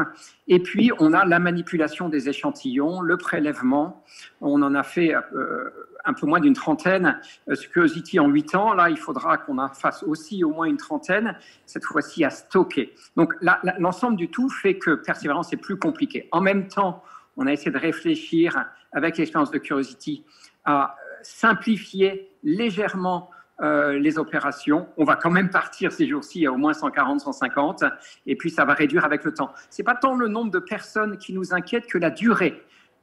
et puis on a la manipulation des échantillons, le prélèvement, on en a fait euh, un peu moins d'une trentaine, ce Curiosity en huit ans, là il faudra qu'on en fasse aussi au moins une trentaine, cette fois-ci à stocker. Donc l'ensemble du tout fait que Perseverance est plus compliqué. En même temps, on a essayé de réfléchir avec l'expérience de Curiosity à simplifier légèrement Euh, les opérations. On va quand même partir ces jours-ci à au moins cent quarante, cent cinquante, et puis ça va réduire avec le temps. Ce n'est pas tant le nombre de personnes qui nous inquiète que la durée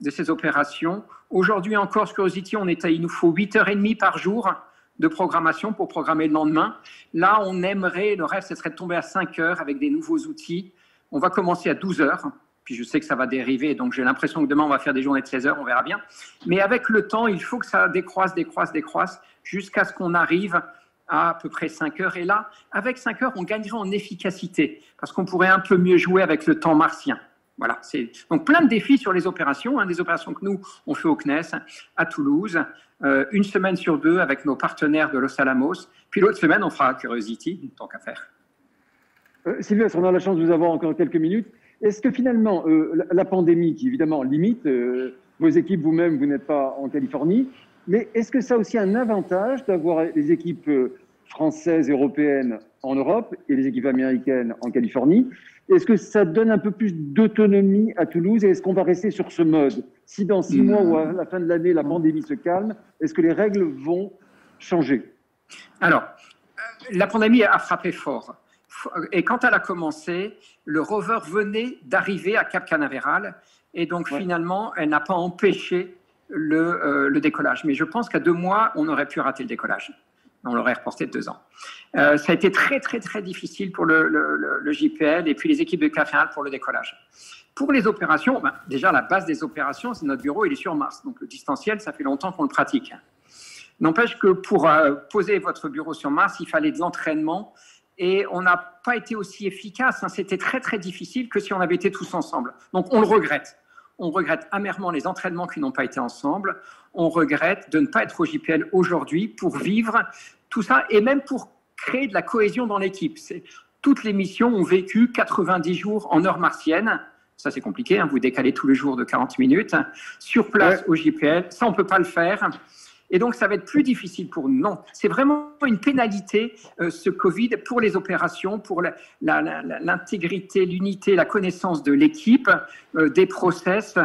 de ces opérations. Aujourd'hui encore, sur Curiosity, on est à, il nous faut huit heures trente par jour de programmation pour programmer le lendemain. Là, on aimerait, le rêve, ce serait de tomber à cinq heures avec des nouveaux outils. On va commencer à douze heures. Puis je sais que ça va dériver, donc j'ai l'impression que demain, on va faire des journées de seize heures, on verra bien. Mais avec le temps, il faut que ça décroisse, décroisse, décroisse, jusqu'à ce qu'on arrive à à peu près cinq heures. Et là, avec cinq heures, on gagnerait en efficacité, parce qu'on pourrait un peu mieux jouer avec le temps martien. Voilà, c'est donc plein de défis sur les opérations, hein, des opérations que nous, on fait au C N E S, à Toulouse, euh, une semaine sur deux avec nos partenaires de Los Alamos, puis l'autre semaine, on fera Curiosity, tant qu'à faire. Euh, Sylvestre, on a la chance de vous avoir encore quelques minutes. Est-ce que finalement, euh, la pandémie qui évidemment limite, euh, vos équipes, vous-même, vous, vous n'êtes pas en Californie, mais est-ce que ça a aussi un avantage d'avoir les équipes françaises, européennes en Europe et les équipes américaines en Californie? Est-ce que ça donne un peu plus d'autonomie à Toulouse et est-ce qu'on va rester sur ce mode? Si dans six mois ou à la fin de l'année, la pandémie se calme, est-ce que les règles vont changer? Alors, la pandémie a frappé fort. Et quand elle a commencé, le rover venait d'arriver à Cap Canaveral et donc ouais. Finalement, elle n'a pas empêché le, euh, le décollage. Mais je pense qu'à deux mois, on aurait pu rater le décollage. On l'aurait reporté de deux ans. Euh, ça a été très, très, très difficile pour le, le, le, le J P L et puis les équipes de Cap Canaveral pour le décollage. Pour les opérations, ben, déjà la base des opérations, c'est notre bureau, il est sur Mars. Donc le distanciel, ça fait longtemps qu'on le pratique. N'empêche que pour euh, poser votre bureau sur Mars, il fallait de l'entraînement. Et on n'a pas été aussi efficace, hein. C'était très très difficile que si on avait été tous ensemble. Donc on le regrette. On regrette amèrement les entraînements qui n'ont pas été ensemble. On regrette de ne pas être au J P L aujourd'hui pour vivre tout ça et même pour créer de la cohésion dans l'équipe. Toutes les missions ont vécu quatre-vingt-dix jours en heure martienne. Ça c'est compliqué, hein. Vous décalez tous les jours de quarante minutes. Sur place ouais. Au J P L, ça on ne peut pas le faire. Et donc, ça va être plus difficile pour nous. Non, c'est vraiment une pénalité, euh, ce Covid, pour les opérations, pour la, la, la, l'intégrité, l'unité, la connaissance de l'équipe, euh, des process.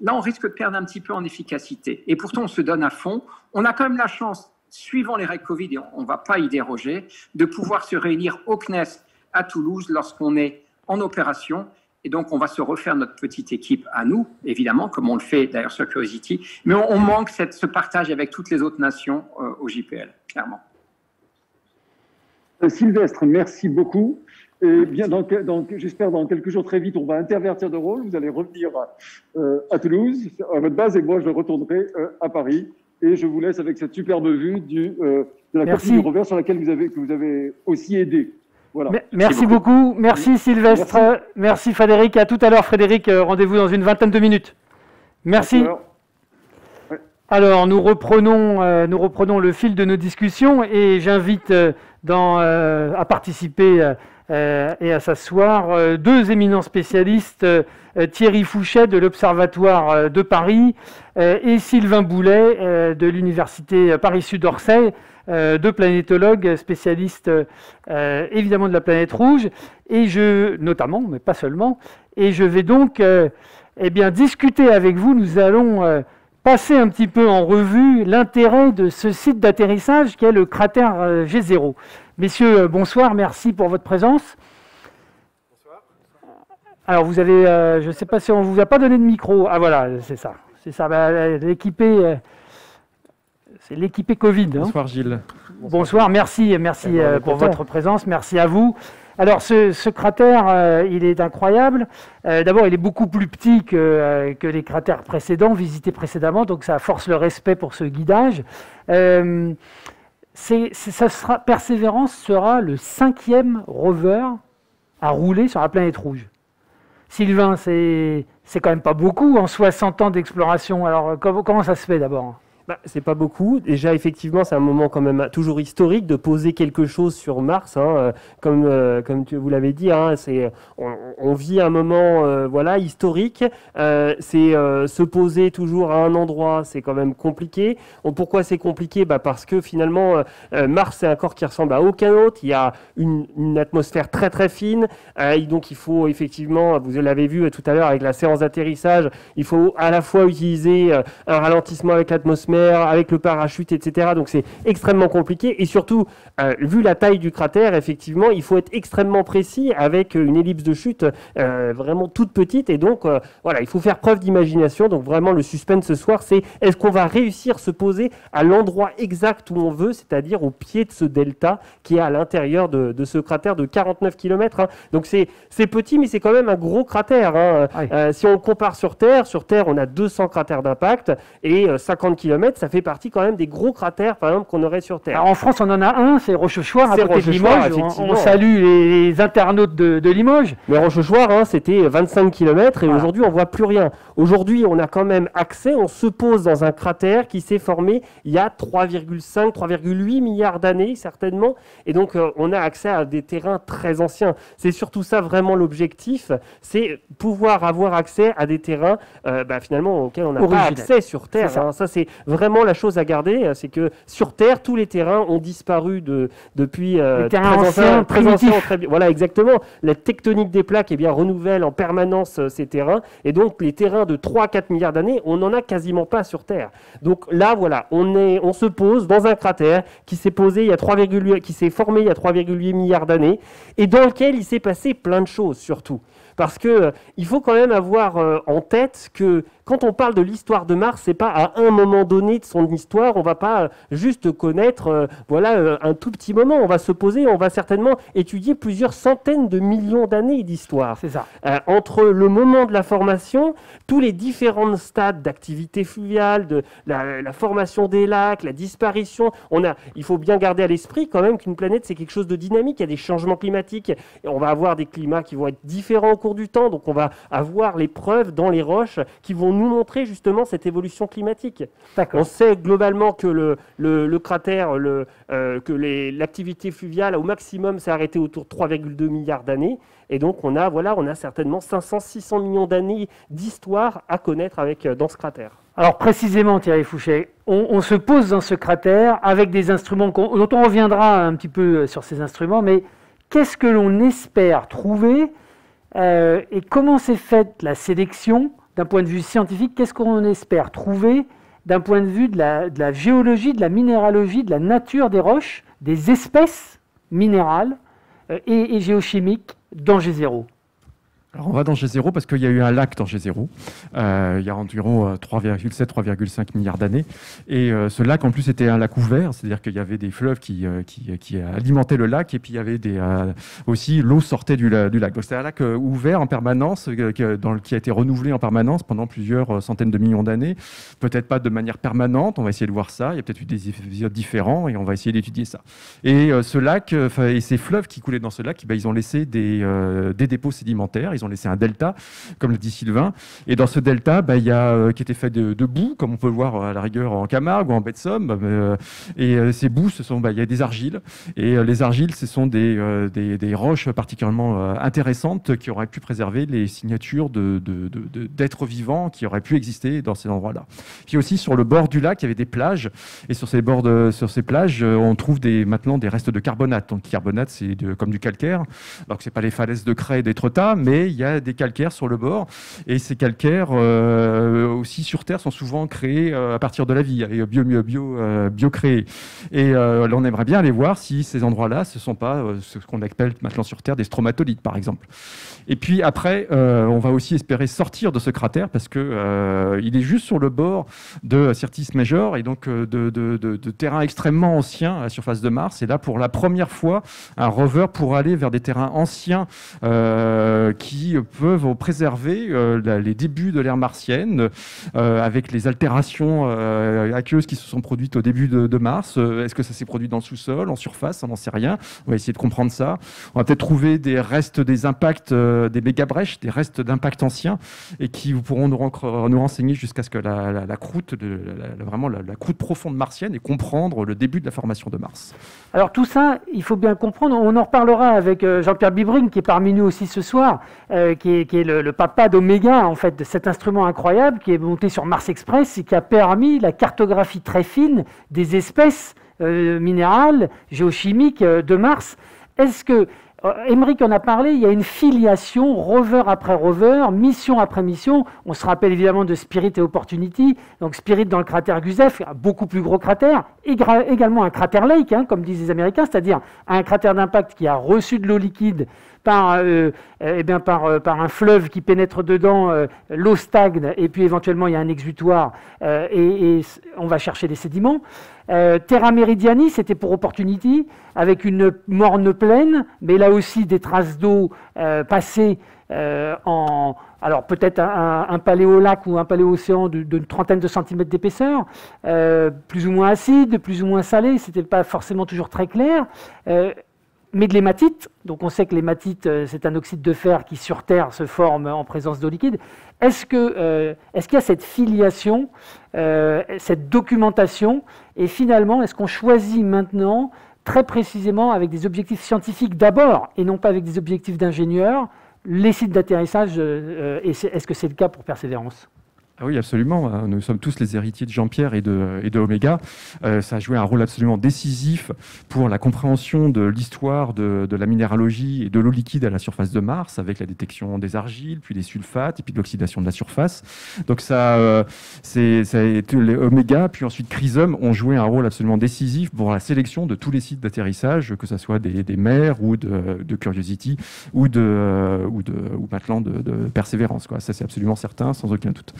Là, on risque de perdre un petit peu en efficacité. Et pourtant, on se donne à fond. On a quand même la chance, suivant les règles Covid, et on ne va pas y déroger, de pouvoir se réunir au C N E S à Toulouse lorsqu'on est en opération. Et donc, on va se refaire notre petite équipe à nous, évidemment, comme on le fait d'ailleurs sur Curiosity. Mais on, on manque cette, ce partage avec toutes les autres nations euh, au J P L, clairement. Sylvestre, merci beaucoup. Et bien, donc, donc, j'espère dans quelques jours très vite, on va intervertir de rôle. Vous allez revenir euh, à Toulouse, à votre base, et moi, je retournerai euh, à Paris. Et je vous laisse avec cette superbe vue du, euh, de la partie du rover sur laquelle vous avez, que vous avez aussi aidé. Voilà. Merci beaucoup. beaucoup. Merci Sylvestre. Merci. Merci Frédéric. À tout à l'heure Frédéric. Rendez-vous dans une vingtaine de minutes. Merci. Ouais. Alors nous reprenons, euh, nous reprenons le fil de nos discussions et j'invite euh, dans, euh, à participer euh, et à s'asseoir euh, deux éminents spécialistes, euh, Thierry Fouchet de l'Observatoire euh, de Paris euh, et Sylvain Bouley euh, de l'Université Paris-Sud-Orsay. Euh, deux planétologues spécialistes euh, évidemment de la planète rouge, et je, notamment, mais pas seulement, et je vais donc euh, eh bien, discuter avec vous. Nous allons euh, passer un petit peu en revue l'intérêt de ce site d'atterrissage qui est le cratère euh, Jezero. Messieurs, euh, bonsoir, merci pour votre présence. Bonsoir. Alors vous avez, euh, je ne sais pas si on ne vous a pas donné de micro. Ah voilà, c'est ça, c'est ça, bah, l'équipé... Euh, C'est l'équipé Covid. Bonsoir hein. Gilles. Bonsoir, Bonsoir. merci, merci bon, euh, pour content. votre présence, merci à vous. Alors ce, ce cratère, euh, il est incroyable. Euh, D'abord, il est beaucoup plus petit que, euh, que les cratères précédents, visités précédemment, donc ça force le respect pour ce guidage. Euh, c'est, c'est, ça sera, Perseverance sera le cinquième rover à rouler sur la planète rouge. Sylvain, c'est quand même pas beaucoup en soixante ans d'exploration. Alors comment, comment ça se fait d'abord ? Bah, c'est pas beaucoup. Déjà, effectivement, c'est un moment quand même toujours historique de poser quelque chose sur Mars. Hein. Comme, euh, comme tu, vous l'avez dit, hein, c'est, on, on vit un moment euh, voilà, historique. Euh, c'est euh, se poser toujours à un endroit, c'est quand même compliqué. Bon, pourquoi c'est compliqué? Bah, parce que finalement, euh, Mars, c'est un corps qui ressemble à aucun autre. Il y a une, une atmosphère très très fine. Euh, et donc, il faut effectivement, vous l'avez vu tout à l'heure avec la séance d'atterrissage, il faut à la fois utiliser un ralentissement avec l'atmosphère, avec le parachute, et cetera. Donc c'est extrêmement compliqué et surtout, euh, vu la taille du cratère, effectivement, il faut être extrêmement précis avec une ellipse de chute euh, vraiment toute petite et donc euh, voilà, il faut faire preuve d'imagination. Donc vraiment le suspense ce soir, c'est est-ce qu'on va réussir à se poser à l'endroit exact où on veut, c'est-à-dire au pied de ce delta qui est à l'intérieur de, de ce cratère de quarante-neuf kilomètres. Hein. Donc c'est petit, mais c'est quand même un gros cratère. Hein. Euh, si on compare sur Terre, sur Terre, on a deux cents cratères d'impact et euh, cinquante kilomètres. Ça fait partie quand même des gros cratères, par exemple, qu'on aurait sur Terre. Alors en France, on en a un, c'est Rochechouart, à côté de Limoges. On, on salue les, les internautes de, de Limoges. Mais Rochechouart, hein, c'était vingt-cinq kilomètres et voilà. Aujourd'hui, on ne voit plus rien. Aujourd'hui, on a quand même accès, on se pose dans un cratère qui s'est formé il y a trois virgule cinq, trois virgule huit milliards d'années, certainement. Et donc, euh, on a accès à des terrains très anciens. C'est surtout ça, vraiment, l'objectif, c'est pouvoir avoir accès à des terrains, euh, bah, finalement, auxquels on n'a pas accès sur Terre. Ça, hein. ça c'est vraiment la chose à garder, c'est que sur Terre, tous les terrains ont disparu de, depuis euh, les terrains très anciens, très anciens, très, voilà, exactement. La tectonique des plaques eh bien, renouvelle en permanence euh, ces terrains. Et donc, les terrains de trois à quatre milliards d'années, on n'en a quasiment pas sur Terre. Donc là, voilà, on, est, on se pose dans un cratère qui s'est posé il y a trois virgule huit, qui s'est formé il y a trois virgule huit milliards d'années et dans lequel il s'est passé plein de choses, surtout. Parce qu'il euh, faut quand même avoir euh, en tête que quand on parle de l'histoire de Mars, ce n'est pas à un moment donné de son histoire, on ne va pas juste connaître euh, voilà, euh, un tout petit moment. On va se poser, on va certainement étudier plusieurs centaines de millions d'années d'histoire. C'est ça. Euh, entre le moment de la formation, tous les différents stades d'activité fluviale, de la, la formation des lacs, la disparition. On a, il faut bien garder à l'esprit quand même qu'une planète, c'est quelque chose de dynamique. Il y a des changements climatiques. Et on va avoir des climats qui vont être différents du temps, donc on va avoir les preuves dans les roches qui vont nous montrer justement cette évolution climatique. On sait globalement que le, le, le cratère, le, euh, que l'activité fluviale au maximum s'est arrêtée autour de trois virgule deux milliards d'années et donc on a, voilà, on a certainement cinq cents à six cents millions d'années d'histoire à connaître avec, dans ce cratère. Alors précisément, Thierry Fouchet, on, on se pose dans ce cratère avec des instruments on, dont on reviendra un petit peu sur ces instruments, mais qu'est-ce que l'on espère trouver euh, et comment s'est faite la sélection d'un point de vue scientifique? Qu'est-ce qu'on espère trouver d'un point de vue de la, de la géologie, de la minéralogie, de la nature des roches, des espèces minérales euh, et, et géochimiques dans Jezero? Alors on va dans Jezero parce qu'il y a eu un lac dans Jezero, euh, il y a environ trois virgule sept à trois virgule cinq milliards d'années. Et euh, ce lac, en plus, était un lac ouvert, c'est-à-dire qu'il y avait des fleuves qui, euh, qui, qui alimentaient le lac, et puis il y avait des, euh, aussi l'eau sortait du, du lac. Donc c'était un lac euh, ouvert en permanence, euh, dans le, qui a été renouvelé en permanence pendant plusieurs centaines de millions d'années. Peut-être pas de manière permanente, on va essayer de voir ça, il y a peut-être eu des épisodes différents, et on va essayer d'étudier ça. Et euh, ce lac, euh, et ces fleuves qui coulaient dans ce lac, eh bien, ils ont laissé des, euh, des dépôts sédimentaires. Ils ont laissé un delta, comme le dit Sylvain. Et dans ce delta, bah, il y a, euh, qui était fait de, de boue, comme on peut le voir à la rigueur en Camargue ou en baie de Somme. Euh, et euh, ces boues, ce sont, bah, il y a des argiles. Et euh, les argiles, ce sont des, euh, des, des roches particulièrement euh, intéressantes qui auraient pu préserver les signatures de, de, de, de, d'êtres vivants qui auraient pu exister dans ces endroits-là. Puis aussi, sur le bord du lac, il y avait des plages. Et sur ces, bords de, sur ces plages, euh, on trouve des, maintenant des restes de carbonate. Donc, carbonate, c'est de, comme du calcaire. Alors que ce n'est pas les falaises de craie et d'étretat, mais il y a des calcaires sur le bord, et ces calcaires euh, aussi sur Terre sont souvent créés euh, à partir de la vie, bio, bio, bio, euh, bio créés. Et euh, là, on aimerait bien aller voir si ces endroits-là, ce ne sont pas euh, ce qu'on appelle maintenant sur Terre des stromatolites, par exemple. Et puis après, euh, on va aussi espérer sortir de ce cratère, parce qu'il euh, est juste sur le bord de Syrtis Major, et donc de, de, de, de terrains extrêmement anciens à la surface de Mars. Et là, pour la première fois, un rover pour aller vers des terrains anciens euh, qui qui peuvent préserver euh, les débuts de l'ère martienne euh, avec les altérations euh, aqueuses qui se sont produites au début de, de Mars. Euh, Est-ce que ça s'est produit dans le sous-sol, en surface? On n'en sait rien. On va essayer de comprendre ça. On va peut-être trouver des restes des impacts, euh, des méga-brèches, des restes d'impacts anciens et qui pourront nous, ren nous renseigner jusqu'à ce que la, la, la croûte, le, la, vraiment la, la croûte profonde martienne et comprendre le début de la formation de Mars. Alors tout ça, il faut bien comprendre. On en reparlera avec Jean-Pierre Bibring qui est parmi nous aussi ce soir. Euh, qui est, qui est le, le papa d'Omega, en fait, de cet instrument incroyable qui est monté sur Mars Express et qui a permis la cartographie très fine des espèces euh, minérales, géochimiques euh, de Mars. Est-ce que, euh, Aymeric en a parlé, il y a une filiation, rover après rover, mission après mission. On se rappelle évidemment de Spirit et Opportunity, donc Spirit dans le cratère Gusev, un beaucoup plus gros cratère, et également un cratère lake, hein, comme disent les Américains, c'est-à-dire un cratère d'impact qui a reçu de l'eau liquide par, euh, eh bien par, euh, par un fleuve qui pénètre dedans, euh, l'eau stagne, et puis éventuellement il y a un exutoire, euh, et, et on va chercher des sédiments. Euh, Terra Meridiani, c'était pour Opportunity, avec une morne pleine, mais là aussi des traces d'eau euh, passées euh, en... Alors peut-être un, un paléolac ou un paléocéan d'une trentaine de centimètres d'épaisseur, euh, plus ou moins acide, plus ou moins salé, c'était pas forcément toujours très clair. Euh, Mais de l'hématite, donc on sait que l'hématite, c'est un oxyde de fer qui, sur Terre, se forme en présence d'eau liquide. Est-ce que, euh, est-ce qu'il y a cette filiation, euh, cette documentation? Et finalement, est-ce qu'on choisit maintenant, très précisément, avec des objectifs scientifiques d'abord, et non pas avec des objectifs d'ingénieurs, les sites d'atterrissage? euh, Est-ce est que c'est le cas pour Perseverance? Oui, absolument. Nous sommes tous les héritiers de Jean-Pierre et de, et de Omega. Euh, ça a joué un rôle absolument décisif pour la compréhension de l'histoire de, de la minéralogie et de l'eau liquide à la surface de Mars, avec la détection des argiles, puis des sulfates, et puis de l'oxydation de la surface. Donc ça, euh, c'est, ça a été, les Omega, puis ensuite Chrysum, ont joué un rôle absolument décisif pour la sélection de tous les sites d'atterrissage, que ce soit des, des mers ou de, de Curiosity, ou, de, ou, de, ou maintenant de, de Perseverance, quoi. Ça, c'est absolument certain, sans aucun doute.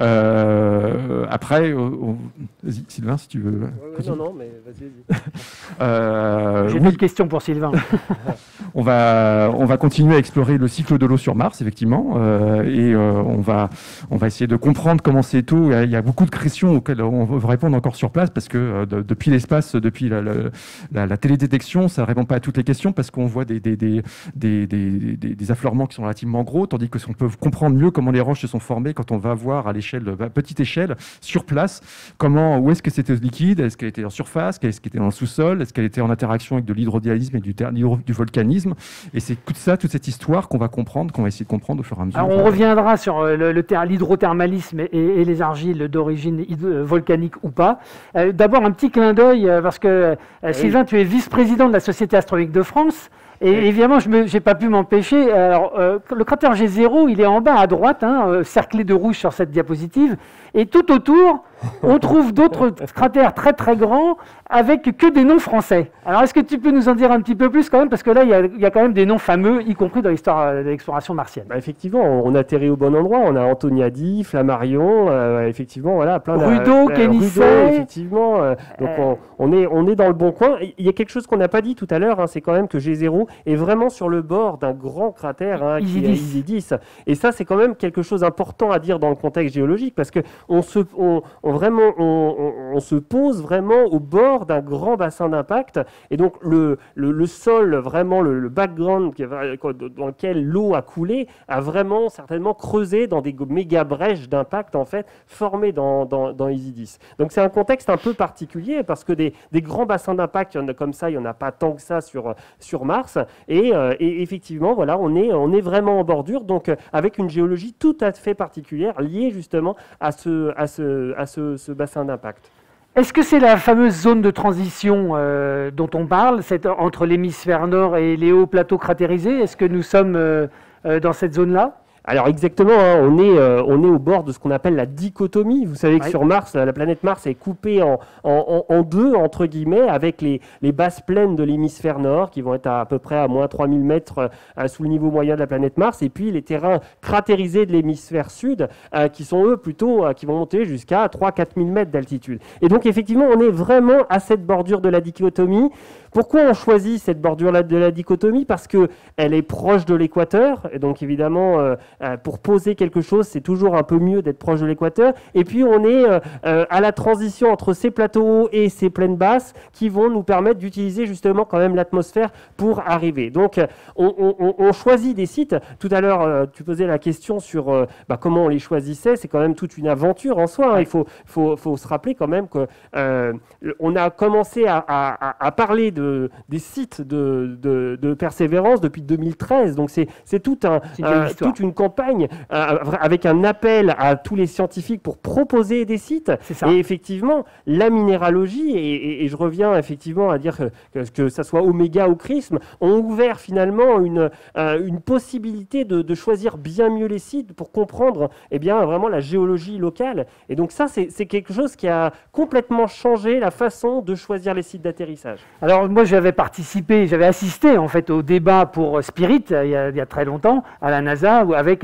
Euh, après, on... vas-y, Sylvain, si tu veux. Ouais, non, non, mais vas-y. Vas euh, J'ai oui. Pas de question pour Sylvain. on va, on va continuer à explorer le cycle de l'eau sur Mars, effectivement, euh, et euh, on va, on va essayer de comprendre comment c'est tout. Il y a beaucoup de questions auxquelles on veut répondre encore sur place, parce que euh, de, depuis l'espace, depuis la, la, la, la télédétection, ça ne répond pas à toutes les questions, parce qu'on voit des des, des, des, des, des affleurements qui sont relativement gros, tandis que qu'on peut comprendre mieux comment les roches se sont formées quand on va voir voir à l'échelle, à petite échelle, sur place, comment, où est-ce que c'était liquide, est-ce qu'elle était en surface, est-ce qu'elle était dans le sous-sol, est-ce qu'elle était en interaction avec de l'hydrodynamisme et du, du volcanisme. Et c'est tout ça, toute cette histoire qu'on va comprendre, qu'on va essayer de comprendre au fur et à mesure. Alors on reviendra sur le, le l'hydrothermalisme et, et les argiles d'origine volcanique ou pas. Euh, D'abord, un petit clin d'œil, euh, parce que euh, oui. Sylvain, tu es vice-président de la Société Astronomique de France. Et évidemment, je n'ai pas pu m'empêcher. Alors, euh, le cratère Jezero, il est en bas à droite, hein, euh, cerclé de rouge sur cette diapositive. Et tout autour, on trouve d'autres cratères très très grands avec que des noms français. Alors, est-ce que tu peux nous en dire un petit peu plus quand même? Parce que là, il y a, il y a quand même des noms fameux, y compris dans l'histoire de l'exploration martienne. Bah, effectivement, on atterrit au bon endroit. On a Antoniadi, Flammarion, euh, effectivement, voilà, plein de... Rudeau, Kénisset. Rudeau, effectivement. Euh, donc, euh... On, on, est, on est dans le bon coin. Il y a quelque chose qu'on n'a pas dit tout à l'heure, hein, c'est quand même que Jezero est vraiment sur le bord d'un grand cratère, hein, qui est Isidis. Et ça, c'est quand même quelque chose d'important à dire dans le contexte géologique, parce que on se, on, on vraiment, on, on, on se pose vraiment au bord d'un grand bassin d'impact. Et donc, le, le, le sol, vraiment, le, le background dans lequel l'eau a coulé, a vraiment certainement creusé dans des méga brèches d'impact, en fait, formées dans, dans, dans Isidis. Donc, c'est un contexte un peu particulier, parce que des, des grands bassins d'impact, comme ça, il n'y en a pas tant que ça sur, sur Mars. Et, euh, et effectivement, voilà, on est, on est vraiment en bordure, donc euh, avec une géologie tout à fait particulière liée justement à ce, à ce, à ce, ce bassin d'impact. Est-ce que c'est la fameuse zone de transition euh, dont on parle, c'est entre l'hémisphère nord et les hauts plateaux cratérisés? Est-ce que nous sommes euh, euh, dans cette zone-là? Alors exactement, hein, on, est, euh, on est au bord de ce qu'on appelle la dichotomie. Vous savez que ouais. sur Mars, la planète Mars est coupée en, en, en deux, entre guillemets, avec les, les basses plaines de l'hémisphère nord qui vont être à, à peu près à moins trois mille mètres euh, sous le niveau moyen de la planète Mars, et puis les terrains cratérisés de l'hémisphère sud euh, qui sont eux plutôt, euh, qui vont monter jusqu'à trois à quatre mille mètres d'altitude. Et donc effectivement, on est vraiment à cette bordure de la dichotomie. Pourquoi on choisit cette bordure de la dichotomie? Parce qu'elle est proche de l'équateur, et donc évidemment... Euh, Euh, pour poser quelque chose, c'est toujours un peu mieux d'être proche de l'équateur. Et puis, on est euh, euh, à la transition entre ces plateaux hauts et ces plaines basses qui vont nous permettre d'utiliser justement quand même l'atmosphère pour arriver. Donc, on, on, on choisit des sites. Tout à l'heure, euh, tu posais la question sur euh, bah, comment on les choisissait. C'est quand même toute une aventure en soi, hein. Il faut, faut, faut se rappeler quand même qu'on euh, a commencé à, à, à parler de, des sites de, de, de Perseverance depuis deux mille treize. Donc, c'est tout un, un, toute une campagne avec un appel à tous les scientifiques pour proposer des sites. Et effectivement, la minéralogie, et, et, et je reviens effectivement à dire que, que ça soit Omega ou Chrism, ont ouvert finalement une, euh, une possibilité de, de choisir bien mieux les sites pour comprendre eh bien, vraiment la géologie locale. Et donc ça, c'est quelque chose qui a complètement changé la façon de choisir les sites d'atterrissage. Alors moi, j'avais participé, j'avais assisté en fait au débat pour Spirit, il y a, il y a très longtemps, à la NASA, avec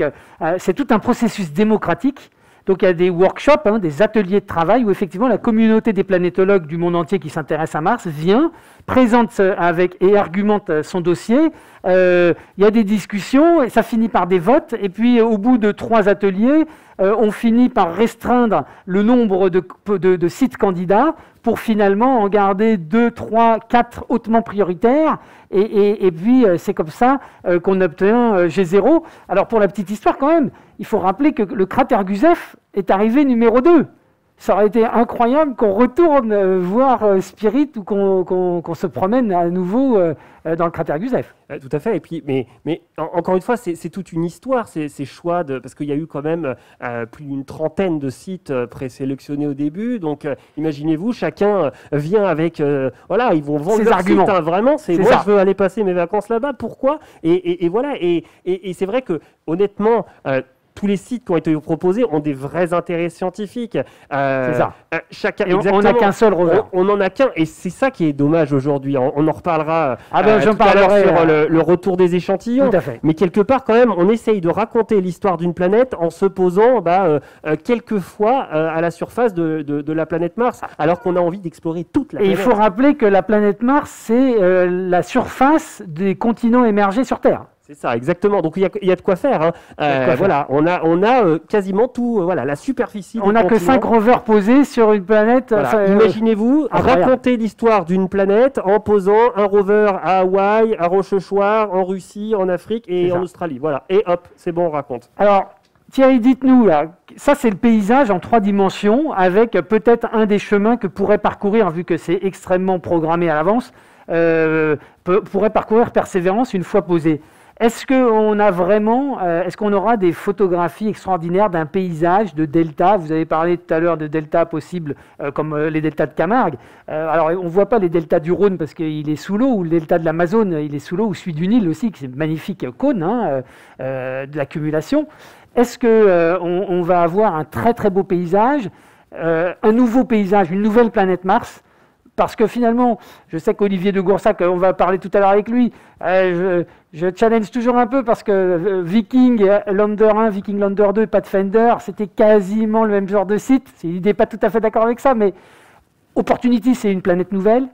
c'est tout un processus démocratique. Donc il y a des workshops, hein, des ateliers de travail où effectivement la communauté des planétologues du monde entier qui s'intéresse à Mars vient, présente avec et argumente son dossier. Euh, il y a des discussions et ça finit par des votes. Et puis au bout de trois ateliers, euh, on finit par restreindre le nombre de, de, de sites candidats pour finalement en garder deux, trois, quatre hautement prioritaires. Et, et, et puis c'est comme ça euh, qu'on obtient euh, Jezero. Alors pour la petite histoire quand même, il faut rappeler que le cratère Gusev est arrivé numéro deux. Ça aurait été incroyable qu'on retourne euh, voir euh, Spirit ou qu'on qu'on, qu'on se promène à nouveau euh, dans le cratère Gusev. Tout à fait. Et puis, mais, mais en, encore une fois, c'est toute une histoire, ces, ces choix, de, parce qu'il y a eu quand même euh, plus d'une trentaine de sites euh, présélectionnés au début. Donc, euh, imaginez-vous, chacun vient avec... Euh, voilà, ils vont vendre leurs arguments. Sites, hein, vraiment, c'est moi, ça. Je veux aller passer mes vacances là-bas. Pourquoi? et, et, et voilà. Et, et, et c'est vrai que, honnêtement... Euh, Tous les sites qui ont été proposés ont des vrais intérêts scientifiques. Euh, c'est ça. Euh, chacun, et on n'a qu'un seul rover. On n'en a qu'un. Et c'est ça qui est dommage aujourd'hui. On, on en reparlera ah ben, euh, tout à l'heure sur euh, le, le retour des échantillons. Tout à fait. Mais quelque part, quand même, on essaye de raconter l'histoire d'une planète en se posant bah, euh, euh, quelques fois euh, à la surface de, de, de la planète Mars, alors qu'on a envie d'explorer toute la planète. Et il faut rappeler que la planète Mars, c'est euh, la surface des continents émergés sur Terre. C'est ça, exactement. Donc, il y a, il y a de quoi faire, hein. Euh, de quoi voilà, faire. On a, on a euh, quasiment tout, euh, voilà, la superficie. On n'a que cinq rovers posés sur une planète. Voilà. Enfin, imaginez-vous, ah, raconter l'histoire d'une planète en posant un rover à Hawaï, à Rochechouart, en Russie, en Afrique et en Australie. Voilà, et hop, c'est bon, on raconte. Alors, Thierry, dites-nous, ça c'est le paysage en trois dimensions, avec peut-être un des chemins que pourrait parcourir, vu que c'est extrêmement programmé à l'avance, euh, pourrait parcourir Perseverance une fois posée. Est-ce qu'on a vraiment, euh, est-ce qu'on aura des photographies extraordinaires d'un paysage, de delta? Vous avez parlé tout à l'heure de delta possibles, euh, comme euh, les deltas de Camargue. Euh, alors, on ne voit pas les deltas du Rhône parce qu'il est sous l'eau, ou le delta de l'Amazone, il est sous l'eau, ou celui du Nil aussi, qui est un magnifique cône hein, euh, de l'accumulation. Est-ce qu'on euh, on va avoir un très très beau paysage, euh, un nouveau paysage, une nouvelle planète Mars? Parce que finalement, je sais qu'Olivier de Goursac, on va parler tout à l'heure avec lui, euh, je, je challenge toujours un peu parce que euh, Viking, Lander un, Viking Lander deux, Pathfinder, c'était quasiment le même genre de site. Il n'est pas tout à fait d'accord avec ça, mais Opportunity, c'est une planète nouvelle,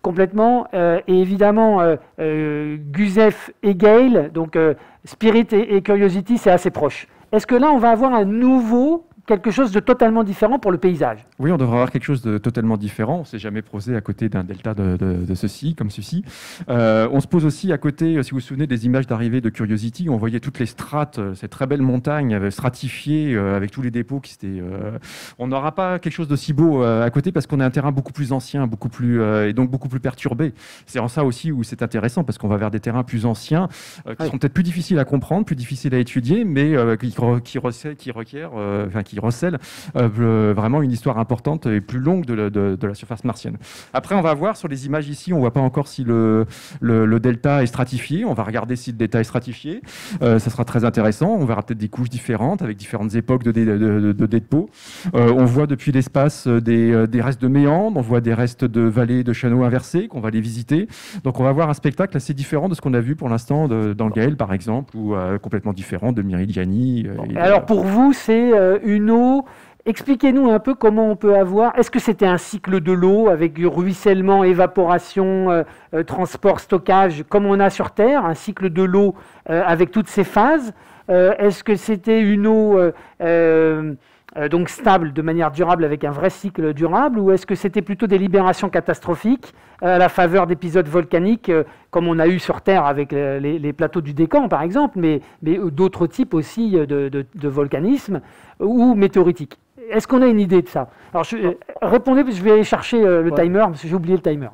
complètement. Euh, et évidemment, euh, euh, Gusev et Gale, donc euh, Spirit et, et Curiosity, c'est assez proche. Est-ce que là, on va avoir un nouveau... quelque chose de totalement différent pour le paysage? Oui, on devrait avoir quelque chose de totalement différent. On ne s'est jamais posé à côté d'un delta de, de, de ceci, comme ceci. Euh, on se pose aussi à côté, si vous vous souvenez des images d'arrivée de Curiosity, on voyait toutes les strates, ces très belles montagnes stratifiées euh, avec tous les dépôts qui étaient... Euh, on n'aura pas quelque chose d'aussi beau euh, à côté parce qu'on a un terrain beaucoup plus ancien beaucoup plus, euh, et donc beaucoup plus perturbé. C'est en ça aussi où c'est intéressant parce qu'on va vers des terrains plus anciens euh, qui ouais. sont peut-être plus difficiles à comprendre, plus difficiles à étudier, mais euh, qui, qui, qui requièrent... Euh, qui recèle euh, vraiment une histoire importante et plus longue de, de, de la surface martienne. Après, on va voir sur les images ici, on ne voit pas encore si le, le, le delta est stratifié. On va regarder si le delta est stratifié. Euh, ça sera très intéressant. On verra peut-être des couches différentes avec différentes époques de, de, de, de dépôts. Euh, on voit depuis l'espace des, des restes de méandres. On voit des restes de vallées de chenaux inversés qu'on va les visiter. Donc, on va voir un spectacle assez différent de ce qu'on a vu pour l'instant dans le Gaël, par exemple, ou euh, complètement différent de Meridiani. Euh, et alors, de... pour vous, c'est euh, une Une eau. Expliquez-nous un peu comment on peut avoir... Est-ce que c'était un cycle de l'eau avec du ruissellement, évaporation, euh, euh, transport, stockage, comme on a sur Terre, un cycle de l'eau euh, avec toutes ses phases? euh, Est-ce que c'était une eau euh, euh, euh, donc stable de manière durable avec un vrai cycle durable? Ou est-ce que c'était plutôt des libérations catastrophiques euh, à la faveur d'épisodes volcaniques euh, comme on a eu sur Terre avec les, les, les plateaux du Décan, par exemple, mais, mais d'autres types aussi de, de, de volcanisme ou météoritique? Est-ce qu'on a une idée de ça? Alors, je, euh, répondez, parce que je vais aller chercher euh, le ouais. timer, parce que j'ai oublié le timer.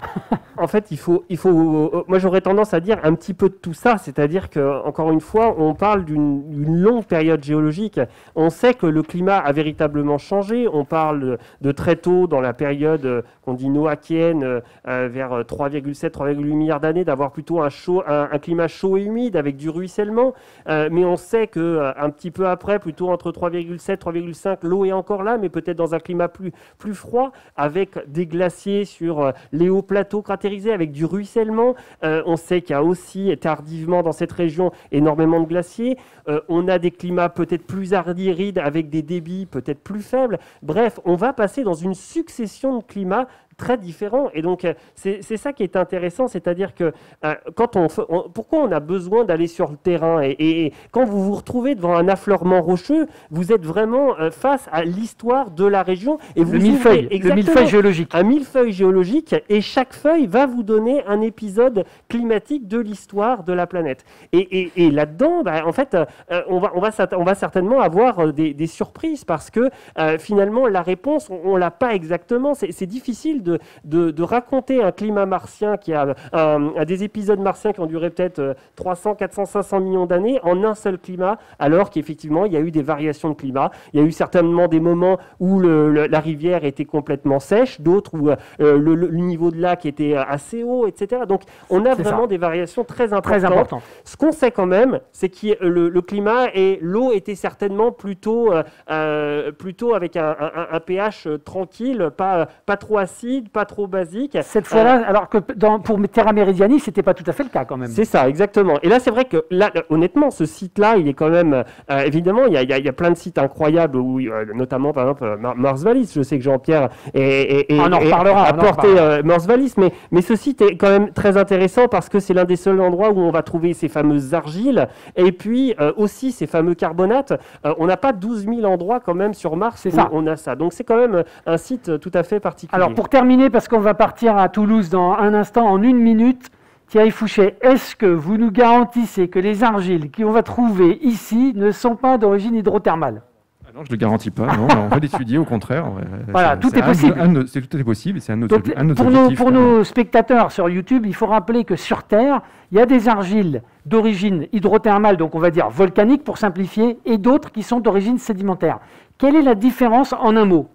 En fait, il faut... Il faut euh, moi, j'aurais tendance à dire un petit peu de tout ça, c'est-à-dire qu'encore une fois, on parle d'une longue période géologique. On sait que le climat a véritablement changé. On parle de très tôt, dans la période euh, qu'on dit noachienne, euh, vers trois virgule sept, trois virgule huit milliards d'années, d'avoir plutôt un, chaud, un, un climat chaud et humide, avec du ruissellement. Euh, mais on sait qu'un euh, petit peu après, plutôt entre trois virgule sept, trois virgule cinq, l'eau est encore là, mais peut-être dans un climat plus, plus froid, avec des glaciers sur euh, les hauts plateaux cratérisés, avec du ruissellement. Euh, on sait qu'il y a aussi, tardivement dans cette région, énormément de glaciers. Euh, on a des climats peut-être plus arides, avec des débits peut-être plus faibles. Bref, on va passer dans une succession de climats très différents. Et donc, c'est ça qui est intéressant, c'est-à-dire que euh, quand on, on, pourquoi on a besoin d'aller sur le terrain et, et, et quand vous vous retrouvez devant un affleurement rocheux, vous êtes vraiment euh, face à l'histoire de la région. Et vous le millefeuille, le millefeuille géologique. Un millefeuille géologique, et chaque feuille va vous donner un épisode climatique de l'histoire de la planète. Et, et, et là-dedans, bah, en fait, euh, on, va, on, va, on va certainement avoir des, des surprises parce que euh, finalement, la réponse, on ne l'a pas exactement. C'est difficile de De, de, de raconter un climat martien qui a un, un, des épisodes martiens qui ont duré peut-être trois cents, quatre cents, cinq cents millions d'années en un seul climat, alors qu'effectivement il y a eu des variations de climat. Il y a eu certainement des moments où le, le, la rivière était complètement sèche, d'autres où euh, le, le niveau de lac était assez haut, et cetera. Donc on a vraiment ça. des variations très importantes. Très important. Ce qu'on sait quand même, c'est que le, le climat et l'eau étaient certainement plutôt, euh, plutôt avec un, un, un pH tranquille, pas, pas trop acide, pas trop basique. Cette fois-là, euh, alors que dans, pour Terra Meridiani, c'était pas tout à fait le cas quand même. C'est ça, exactement. Et là, c'est vrai que, là, honnêtement, ce site-là, il est quand même... Euh, évidemment, il y, a, il y a plein de sites incroyables, où, euh, notamment, par exemple, Mars Vallis. Je sais que Jean-Pierre a porté Mars Vallis, mais, mais ce site est quand même très intéressant parce que c'est l'un des seuls endroits où on va trouver ces fameuses argiles et puis euh, aussi ces fameux carbonates. Euh, on n'a pas douze mille endroits quand même sur Mars où ça. on a ça. Donc, c'est quand même un site tout à fait particulier. Alors, pour terminer, parce qu'on va partir à Toulouse dans un instant, en une minute, Thierry Fouchet, est-ce que vous nous garantissez que les argiles qu'on va trouver ici ne sont pas d'origine hydrothermale? Ah non, je ne le garantis pas. Non, on va l'étudier, au contraire. Voilà, est, tout, est est possible. Un, un, est, tout est possible. C'est un autre, Donc, un autre pour objectif. Nos, pour nos spectateurs sur YouTube, il faut rappeler que sur Terre, il y a des argiles d'origine hydrothermale, donc on va dire volcanique pour simplifier, et d'autres qui sont d'origine sédimentaire. Quelle est la différence en un mot,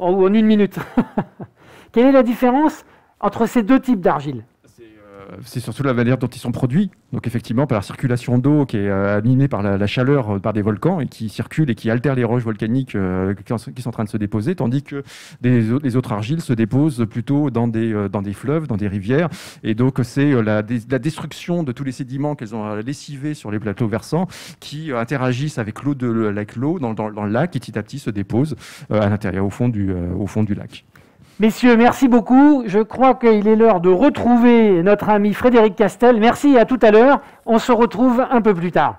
ou en, en une minute? Quelle est la différence entre ces deux types d'argile? C'est surtout la manière dont ils sont produits. Donc effectivement, par la circulation d'eau qui est animée par la, la chaleur par des volcans et qui circule et qui altère les roches volcaniques euh, qui sont en train de se déposer, tandis que des, les autres argiles se déposent plutôt dans des, dans des fleuves, dans des rivières. Et donc c'est la, la destruction de tous les sédiments qu'elles ont lessivés sur les plateaux versants qui interagissent avec l'eau de avec l'eau dans, dans, dans le lac et petit à petit se déposent à l'intérieur, au fond du, au fond du lac. Messieurs, merci beaucoup. Je crois qu'il est l'heure de retrouver notre ami Frédéric Castel. Merci, à tout à l'heure. On se retrouve un peu plus tard.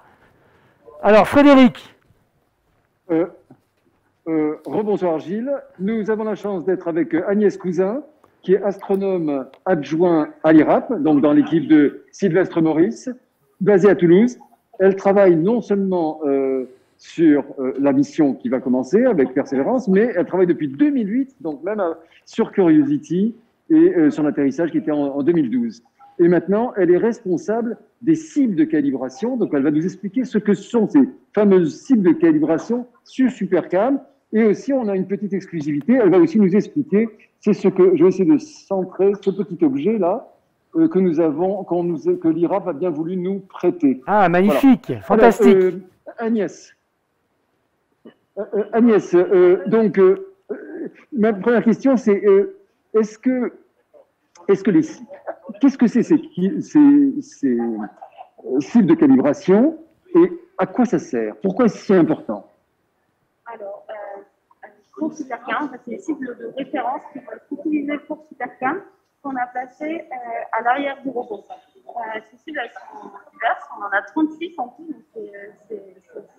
Alors, Frédéric. Euh, euh, Rebonjour Gilles. Nous avons la chance d'être avec Agnès Cousin, qui est astronome adjoint à l'I R A P, donc dans l'équipe de Sylvestre Maurice, basée à Toulouse. Elle travaille non seulement euh, sur euh, la mission qui va commencer avec Perseverance, mais elle travaille depuis deux mille huit, donc même euh, sur Curiosity et euh, sur l'atterrissage qui était en, en deux mille douze. Et maintenant, elle est responsable des cibles de calibration, donc elle va nous expliquer ce que sont ces fameuses cibles de calibration sur SuperCam, et aussi on a une petite exclusivité, elle va aussi nous expliquer, c'est ce que je vais essayer de centrer, ce petit objet là, euh, que nous avons, qu'on nous, que l'I R A P a bien voulu nous prêter. Ah, magnifique, voilà. Fantastique. Alors, euh, Agnès, Euh, Agnès, euh, donc, euh, ma première question, c'est est-ce euh, que, est-ce que les, qu'est-ce que c'est ces, ces, ces cibles de calibration et à quoi ça sert? Pourquoi c'est si important? Alors, euh, pour SuperCam, c'est les cibles de référence qui vont être utilisées pour SuperCam qu'on a placées euh, à l'arrière du robot. Euh, ces cibles, elles sont diverses, on en a trente-six en tout, donc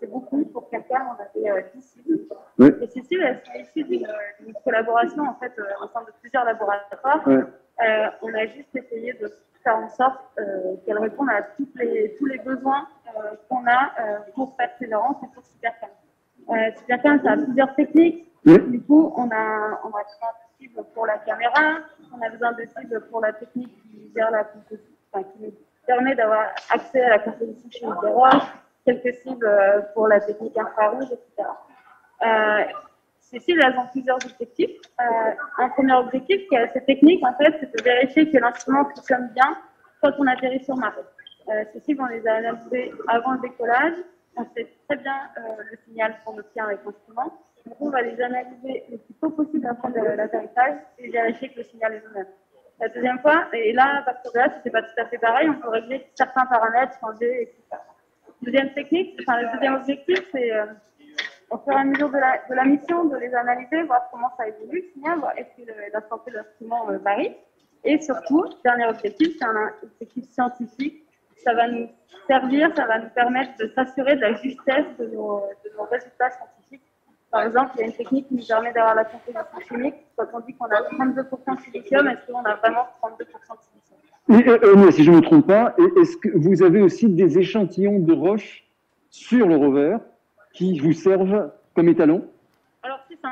c'est beaucoup. Pour quelqu'un, on a fait euh, dix cibles. Oui. Et ces cibles, elles sont issues d'une collaboration en fait, euh, au sein de plusieurs laboratoires. Oui. Euh, on a juste essayé de faire en sorte euh, qu'elles répondent à toutes les, tous les besoins euh, qu'on a euh, pour Perseverance et pour SuperCam. Euh, SuperCam, ça a plusieurs techniques. Oui. Du coup, on a, on a besoin de cibles pour la caméra, on a besoin de cibles pour la technique qui gère la composition. Enfin, qui nous permet d'avoir accès à la composition chimique des roches, quelques cibles pour la technique infrarouge, et cetera. Euh, ces cibles, elles ont plusieurs objectifs. Euh, un premier objectif qui est assez technique, en fait, c'est de vérifier que l'instrument fonctionne bien quand on atterrit sur Mars. Euh, ces cibles, on les a analysées avant le décollage. On sait très bien euh, le signal qu'on obtient avec l'instrument. Donc, on va les analyser le plus tôt possible avant l'atterrissage et vérifier que le signal est le même. La deuxième fois, et là, à partir de là, si ce n'est pas tout à fait pareil, on peut régler certains paramètres, changer, et cetera. Deuxième technique, enfin, le deuxième objectif, c'est euh, au fur et à mesure de la, de la mission, de les analyser, voir comment ça évolue, le signal, voir est-ce que le, la santé de l'instrument euh, varie. Et surtout, dernier objectif, c'est un objectif scientifique. Ça va nous servir, ça va nous permettre de s'assurer de la justesse de nos, de nos résultats scientifiques. Par exemple, il y a une technique qui nous permet d'avoir la composition chimique. Quand on dit qu'on a trente-deux pour cent de silicium, est-ce qu'on a vraiment trente-deux pour cent de silicium? Et, euh, mais si je ne me trompe pas, est-ce que vous avez aussi des échantillons de roches sur le rover qui vous servent comme étalon? Alors, c'est ça.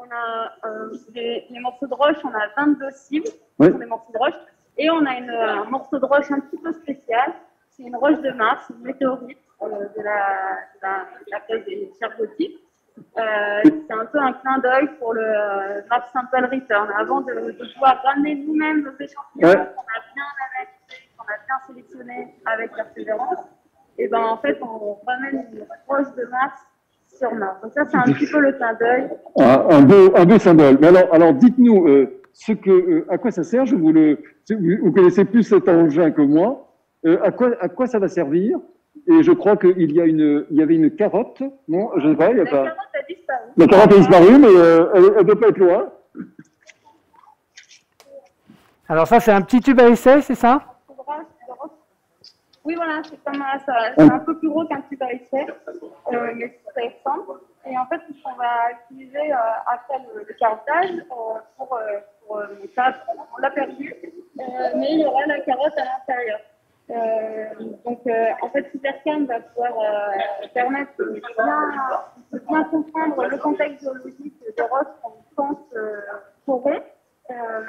On a euh, les, les morceaux de roche, on a vingt-deux cibles, ouais, sur les morceaux de roche. Et on a une, un morceau de roche un petit peu spécial. C'est une roche de Mars, une météorite euh, de la plaque des Cherbotis. Euh, c'est un peu un clin d'œil pour le euh, Mars Sample Return. Avant de, de pouvoir ramener nous-mêmes nos échantillons, ouais, qu'on a bien analysés, qu'on a bien sélectionnés avec Perseverance, et ben en fait on ramène une roche de Mars sur Mars. Donc ça c'est un petit peu le clin d'œil. Ah, un beau, un beau symbole. Mais alors, alors dites-nous euh, ce que, euh, à quoi ça sert. Je vous le, vous connaissez plus cet engin que moi. Euh, à quoi, à quoi ça va servir? Et je crois qu'il y a une, il y avait une carotte, non? Je ne sais pas, il y a la pas. Carotte a disparu. La carotte a disparu, mais euh, elle ne peut pas être loin. Alors ça, c'est un petit tube à essai, c'est ça? Oui, voilà, c'est un, un peu plus gros qu'un tube à essai, euh, mais ça ressemble. Et en fait, ce qu'on va utiliser euh, après le, le carottage euh, pour, euh, pour euh, ça, on l'a perdu. euh, mais il y aura la carotte à l'intérieur. Euh, donc, euh, en fait, SuperCam va pouvoir euh, permettre de bien, de bien comprendre le contexte géologique des roches qu'on pense euh, forées. Euh,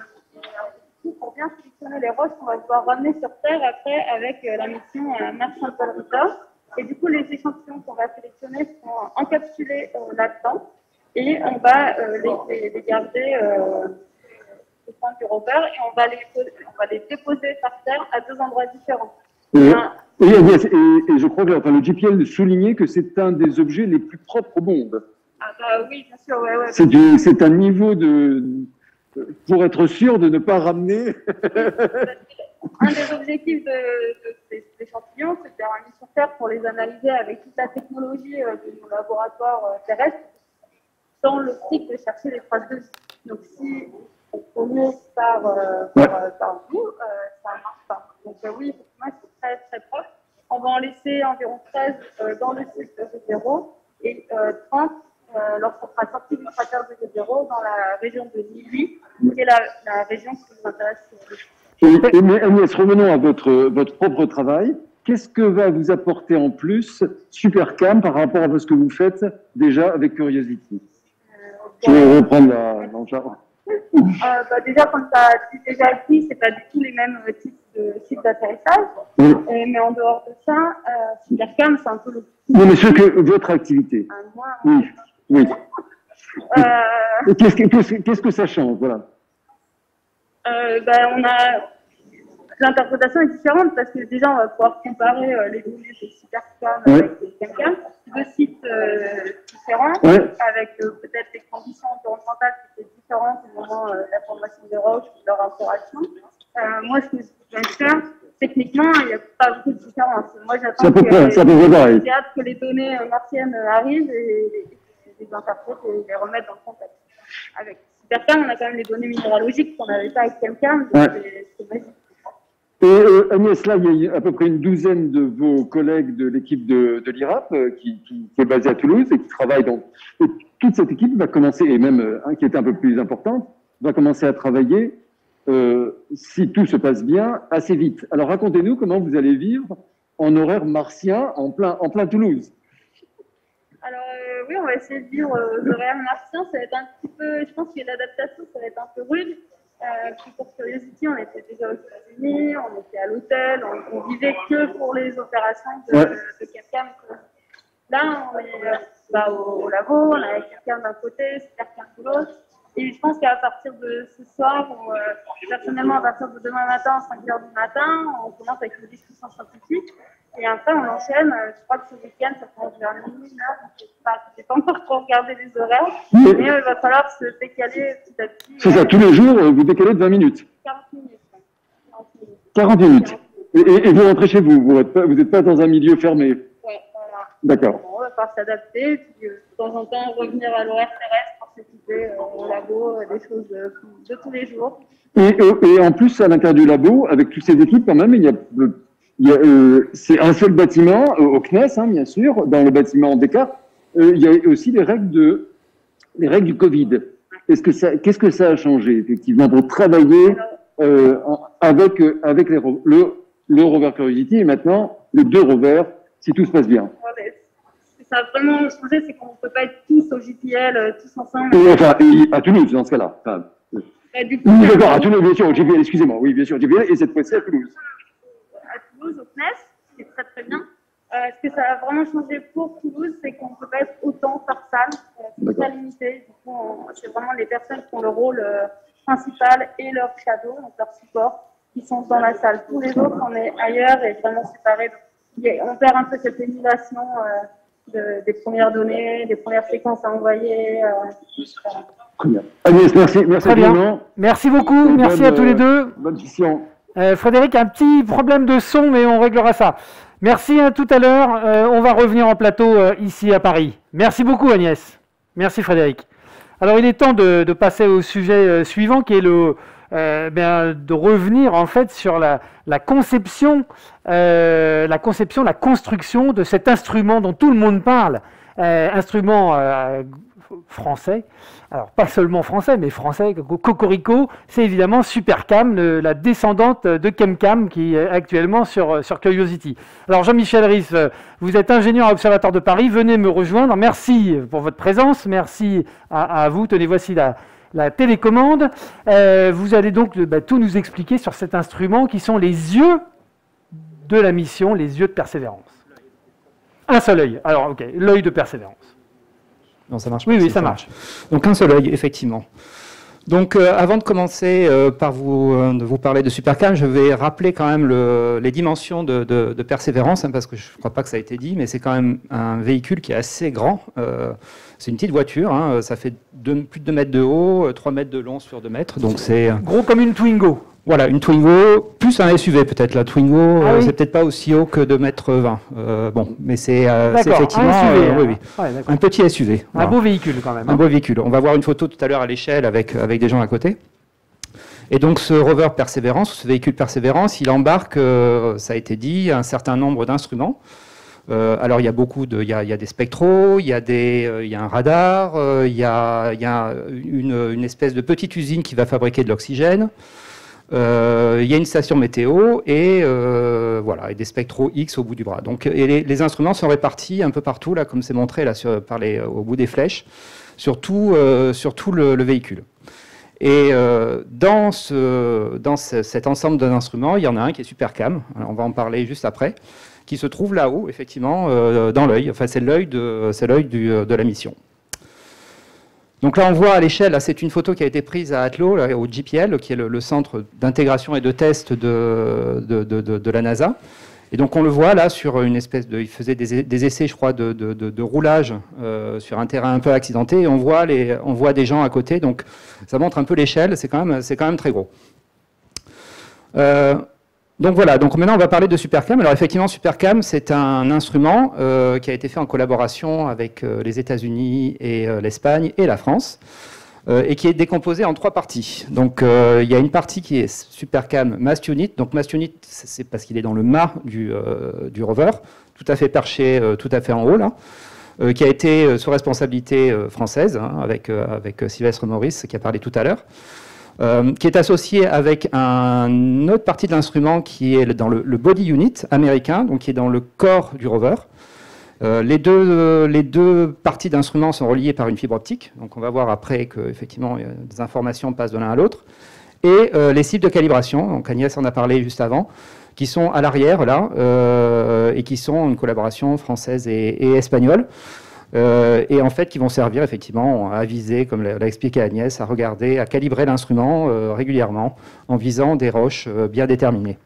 pour bien sélectionner les roches qu'on va pouvoir ramener sur Terre après avec euh, la mission euh, Mars Sample Return. Et du coup, les échantillons qu'on va sélectionner seront encapsulés euh, là-dedans et on va euh, les, les, les garder euh, au point du rover et on va, les, on va les déposer par terre à deux endroits différents. Euh, enfin, et, et, et, et je crois que enfin, le J P L soulignait que c'est un des objets les plus propres au monde. Ah bah oui, bien sûr, ouais, ouais. C'est un niveau de... pour être sûr de ne pas ramener... Un des objectifs de, de ces échantillons, c'est de faire un mis sur Terre pour les analyser avec toute la technologie euh, de nos laboratoires euh, terrestres dans l'optique de chercher les traces de vie. Donc si on commence par, euh, ouais. par, euh, par vous, euh, ça ne marche pas. Donc euh, oui, effectivement, c'est très très proche. On va en laisser environ treize euh, dans le site de Jezero et euh, trente euh, lorsqu'on sera sorti du cratère de Jezero dans la région de Nili, qui est la, la région qui nous intéresse. Euh, Et, mais Agnès, revenons à votre, votre propre travail. Qu'est-ce que va vous apporter en plus SuperCam par rapport à ce que vous faites déjà avec Curiosity? Je vais reprendre la l'enjardin. Euh, bah, déjà, comme tu as déjà dit, c'est pas du tout les mêmes types de sites d'atterrissage. Oui. Mais en dehors de ça, euh, SuperCam, c'est un peu le... Non, mais ce que votre activité. Ah, moi, oui, oui. Euh... Qu'est-ce que, qu'est-ce, qu'est-ce que ça change, voilà. Euh, ben, on a l'interprétation est différente parce que déjà on va pouvoir comparer euh, les données des SuperCam ouais. avec des ChemCam, deux sites euh, différents ouais. avec euh, peut-être des conditions environnementales qui étaient différentes au moment euh, de la formation des roches ou de leur interaction. Euh, moi, ce que je viens faire, techniquement, il n'y a pas beaucoup de différence. Moi, j'attends que, euh, que les données martiennes arrivent et les interprètes et les remettent dans le contexte. Avec SuperCam, on a quand même les données minéralogiques qu'on n'avait pas avec ChemCam. Ouais. C'est magique. Et euh, Agnès, là, il y a à peu près une douzaine de vos collègues de l'équipe de, de l'I R A P euh, qui, qui, qui est basée à Toulouse et qui travaille dans. Et toute cette équipe va commencer, et même hein, qui est un peu plus importante, va commencer à travailler, euh, si tout se passe bien, assez vite. Alors racontez-nous comment vous allez vivre en horaire martien en plein, en plein Toulouse. Alors, euh, oui, on va essayer de vivre euh, le réel martien. Ça va être un petit peu, je pense que l'adaptation, ça va être un peu rude. Euh, puis pour Curiosity, on était déjà aux États-Unis, on était à l'hôtel, on, on vivait que pour les opérations de, ouais. de ChemCam. Là, on est euh, bah, au, au labo, on a ChemCam d'un côté, SuperCam de l'autre. Et je pense qu'à partir de ce soir, on, euh, personnellement, à partir de demain matin, cinq heures du matin, on commence avec une discussion scientifique. Et après, on enchaîne. Je crois que ce week-end, ça prend vers une heure. Je n'ai pas encore trop regardé les horaires. Mais, mais il va falloir se décaler petit à petit. C'est ça, tous les jours, vous décalez de vingt minutes. quarante minutes. quarante minutes. quarante minutes. Et, et vous rentrez chez vous. Vous n'êtes pas, pas dans un milieu fermé. Oui, voilà. D'accord. Bon, on va pouvoir s'adapter. Puis, euh, de temps en temps, revenir à l'horaire terrestre pour s'occuper euh, au labo, euh, des choses euh, de tous les jours. Et, et, et en plus, à l'intérieur du labo, avec toutes ces équipes, quand même, il y a. Le, Euh, c'est un seul bâtiment, euh, au C N E S, hein, bien sûr, dans le bâtiment d'Écart. Euh, il y a aussi les règles, de, les règles du Covid. Est-ce que ça, qu'est-ce que ça a changé, effectivement, pour travailler euh, en, avec, euh, avec les, le, le rover Curiosity et maintenant les deux rovers, si tout se passe bien? Ouais, ça a vraiment changé, c'est qu'on ne peut pas être tous au J P L, tous ensemble. Et, enfin, et à Toulouse, dans ce cas-là. Enfin, euh, oui, d'accord, à Toulouse, bien sûr, au J P L, excusez-moi, oui, bien sûr, au J P L, et cette fois-ci à Toulouse. Au C N E S, ce qui est très très bien. Euh, ce que ça a vraiment changé pour Toulouse, c'est qu'on ne peut pas être autant par salle, c'est très limité. C'est vraiment les personnes qui ont le rôle euh, principal et leur shadow, donc leur support, qui sont dans la salle. Tous les autres, on est ailleurs et vraiment séparés. Donc, a, on perd un peu cette émulation euh, de, des premières données, des premières séquences à envoyer. Euh, euh. Agnès, merci, merci très bien. Merci beaucoup, et merci bonne, à tous les deux. Bonne mission. Euh, Frédéric, un petit problème de son, mais on réglera ça. Merci, à tout à l'heure. Euh, on va revenir en plateau euh, ici à Paris. Merci beaucoup, Agnès. Merci, Frédéric. Alors, il est temps de, de passer au sujet euh, suivant, qui est le, euh, ben, de revenir en fait sur la, la conception, euh, la conception, la construction de cet instrument dont tout le monde parle, Euh, instrument euh, français, alors pas seulement français, mais français, cocorico, c'est évidemment SuperCam, le, la descendante de ChemCam qui est actuellement sur, sur Curiosity. Alors Jean-Michel Riss, vous êtes ingénieur à l'Observatoire de Paris, venez me rejoindre, merci pour votre présence, merci à, à vous, tenez, voici la... la télécommande. Euh, vous allez donc bah, tout nous expliquer sur cet instrument qui sont les yeux de la mission, les yeux de Persévérance. Un seul œil. Alors, ok, l'œil de Persévérance. Non, ça marche. Oui, oui, ça marche. Donc, un seul œil, effectivement. Donc, euh, avant de commencer euh, par vous, euh, de vous parler de SuperCam, je vais rappeler quand même le, les dimensions de, de, de Persévérance, hein, parce que je ne crois pas que ça a été dit, mais c'est quand même un véhicule qui est assez grand. Euh, c'est une petite voiture, hein, ça fait deux, plus de deux mètres de haut, trois mètres de long sur deux mètres. Donc c'est gros comme une Twingo. Voilà, une Twingo, plus un S U V peut-être. La Twingo, ah oui. euh, c'est peut-être pas aussi haut que deux mètres vingt. Euh, bon, mais c'est euh, effectivement un, S U V, euh, hein. oui, oui. Ouais, un petit S U V. Un Alors, beau véhicule quand même. Hein. Un beau véhicule. On va voir une photo tout à l'heure à l'échelle avec, avec des gens à côté. Et donc ce rover Perseverance, ce véhicule Perseverance, il embarque, euh, ça a été dit, un certain nombre d'instruments. Euh, alors il y a beaucoup de, il y a, il y a des spectros, il y a des, euh, il y a un radar, euh, il y a, il y a une, une espèce de petite usine qui va fabriquer de l'oxygène. Euh, il y a une station météo et euh, voilà, et des spectros X au bout du bras. Donc, et les, les instruments sont répartis un peu partout là, comme c'est montré là, sur, par les, au bout des flèches, sur tout, euh, sur tout le, le véhicule. Et euh, dans, ce, dans ce, cet ensemble d'instruments, il y en a un qui est SuperCam. Alors, on va en parler juste après, qui se trouve là-haut, effectivement, euh, dans l'œil. Enfin, c'est l'œil de, c'est l'œil du, de la mission. Donc là, on voit à l'échelle, c'est une photo qui a été prise à Atlo, là, au J P L, qui est le, le centre d'intégration et de test de, de, de, de, de la NASA. Et donc on le voit là sur une espèce de... Il faisait des, des essais, je crois, de, de, de, de roulage euh, sur un terrain un peu accidenté. Et on voit, les, on voit des gens à côté, donc ça montre un peu l'échelle. C'est quand même, c'est quand même très gros. Euh, donc voilà, donc maintenant on va parler de SuperCam. Alors effectivement, SuperCam, c'est un instrument euh, qui a été fait en collaboration avec euh, les États-Unis et euh, l'Espagne et la France, euh, et qui est décomposé en trois parties. Donc euh, il y a une partie qui est SuperCam Mast Unit. Donc Mast Unit, c'est parce qu'il est dans le mât du, euh, du rover, tout à fait perché, euh, tout à fait en haut là, euh, qui a été euh, sous responsabilité euh, française, hein, avec, euh, avec Sylvestre Maurice qui a parlé tout à l'heure. Euh, qui est associé avec un, une autre partie de l'instrument qui est dans le, le body unit américain, donc qui est dans le corps du rover. Euh, les, deux, euh, les deux parties d'instruments sont reliées par une fibre optique, donc on va voir après qu'effectivement des informations passent de l'un à l'autre. Et euh, les cibles de calibration, donc Agnès en a parlé juste avant, qui sont à l'arrière là, euh, et qui sont une collaboration française et, et espagnole. Euh, et en fait, qui vont servir effectivement à viser, comme l'a expliqué Agnès, à regarder, à calibrer l'instrument euh, régulièrement en visant des roches euh, bien déterminées.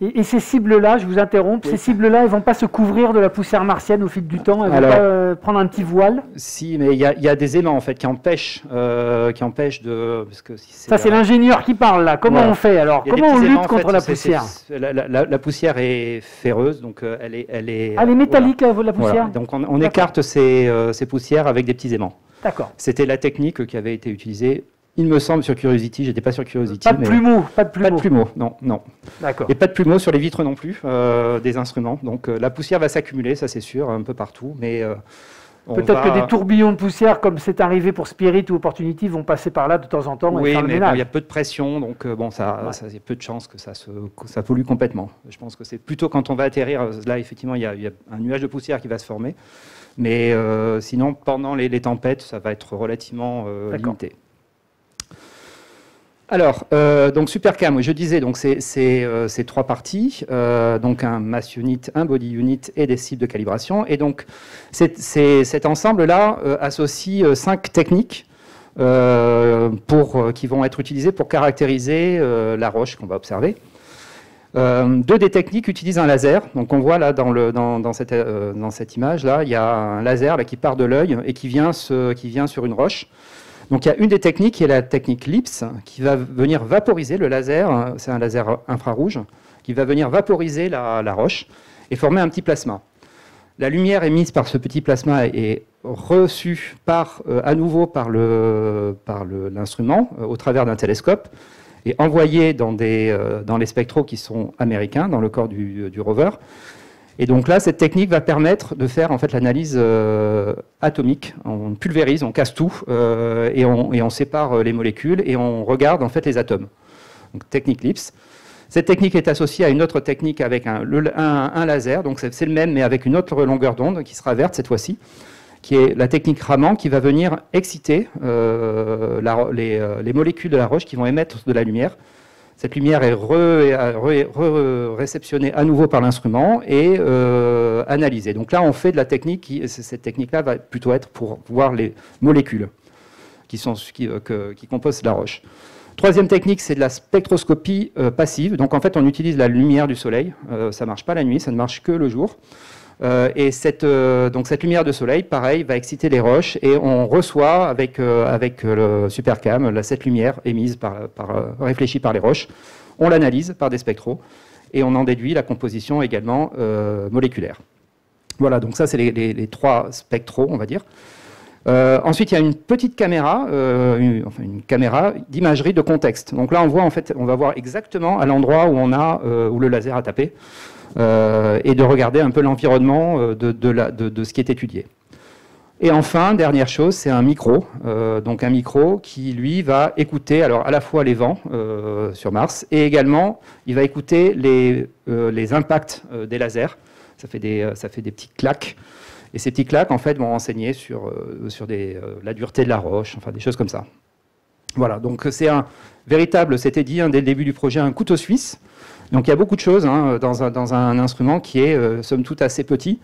Et, et ces cibles-là, je vous interromps, oui. Ces cibles-là, elles ne vont pas se couvrir de la poussière martienne au fil du temps, elles ne vont pas euh, prendre un petit voile? Si, mais il y, y a des aimants en fait qui empêchent, euh, qui empêchent de... Parce que si ça, c'est euh, l'ingénieur qui parle là. Comment voilà. on fait alors? Comment on lutte aimants, contre en fait, la poussière? La, la, la poussière est ferreuse, donc euh, elle est... Elle est, elle est métallique, voilà. la, la poussière voilà. Donc on, on écarte ces, euh, ces poussières avec des petits aimants. D'accord. C'était la technique qui avait été utilisée. Il me semble sur Curiosity, j'étais pas sur Curiosity. Pas de plumeau, pas de plumeau. Pas de plumeau, non, non. D'accord. Et pas de plumeau sur les vitres non plus, euh, des instruments. Donc euh, la poussière va s'accumuler, ça c'est sûr, un peu partout. Mais euh, peut-être va... que des tourbillons de poussière, comme c'est arrivé pour Spirit ou Opportunity, vont passer par là de temps en temps. Oui, et mais il bon, y a peu de pression, donc euh, bon, ça, ouais. ça, y a peu de chances que ça se, que ça pollue complètement. Je pense que c'est plutôt quand on va atterrir. Là, effectivement, il y, y a un nuage de poussière qui va se former, mais euh, sinon, pendant les, les tempêtes, ça va être relativement euh, limité. Alors, euh, donc SuperCam, je disais, donc c'est euh, trois parties, euh, donc un mass unit, un body unit et des cibles de calibration. Et donc, c'est, c'est, cet ensemble-là euh, associe euh, cinq techniques euh, pour, euh, qui vont être utilisées pour caractériser euh, la roche qu'on va observer. Euh, deux des techniques utilisent un laser. Donc, on voit là dans, le, dans, dans, cette, euh, dans cette image là, il y a un laser là, qui part de l'œil et qui vient, se, qui vient sur une roche. Donc il y a une des techniques qui est la technique L I B S, qui va venir vaporiser le laser, c'est un laser infrarouge, qui va venir vaporiser la, la roche et former un petit plasma. La lumière émise par ce petit plasma est reçue par, euh, à nouveau par le, par le, l'instrument euh, au travers d'un télescope et envoyée dans, des, euh, dans les spectros qui sont américains, dans le corps du, du rover. Et donc là, cette technique va permettre de faire en fait, l'analyse euh, atomique. On pulvérise, on casse tout, euh, et, on, et on sépare les molécules, et on regarde en fait, les atomes. Donc technique L I B S. Cette technique est associée à une autre technique avec un, le, un, un laser, donc c'est le même, mais avec une autre longueur d'onde qui sera verte cette fois-ci, qui est la technique Raman, qui va venir exciter euh, la, les, les molécules de la roche qui vont émettre de la lumière. Cette lumière est réceptionnée à nouveau par l'instrument et euh, analysée. Donc là, on fait de la technique, qui, cette technique-là va plutôt être pour voir les molécules qui, sont, qui, euh, que, qui composent la roche. Troisième technique, c'est de la spectroscopie euh, passive. Donc en fait, on utilise la lumière du soleil. Euh, ça ne marche pas la nuit, ça ne marche que le jour. Euh, et cette, euh, donc cette lumière de soleil, pareil, va exciter les roches et on reçoit avec, euh, avec le SuperCam la, cette lumière émise par, par, euh, réfléchie par les roches. On l'analyse par des spectros et on en déduit la composition également euh, moléculaire. Voilà, donc ça c'est les, les, les trois spectros, on va dire. Euh, ensuite, il y a une petite caméra, euh, une, enfin, une caméra d'imagerie de contexte. Donc là, on voit en fait, on va voir exactement à l'endroit où on a euh, où le laser a tapé. Euh, et de regarder un peu l'environnement de, de, de, de ce qui est étudié. Et enfin, dernière chose, c'est un micro, euh, donc un micro qui, lui, va écouter alors, à la fois les vents euh, sur Mars, et également, il va écouter les, euh, les impacts euh, des lasers. Ça fait des, ça fait des petits claques, et ces petits claques, en fait, vont renseigner sur, euh, sur des, euh, la dureté de la roche, enfin, des choses comme ça. Voilà, donc c'est un véritable, c'était dit, hein, dès le début du projet, un couteau suisse. Donc il y a beaucoup de choses hein, dans, un, dans un instrument qui est, euh, somme toute, assez petit,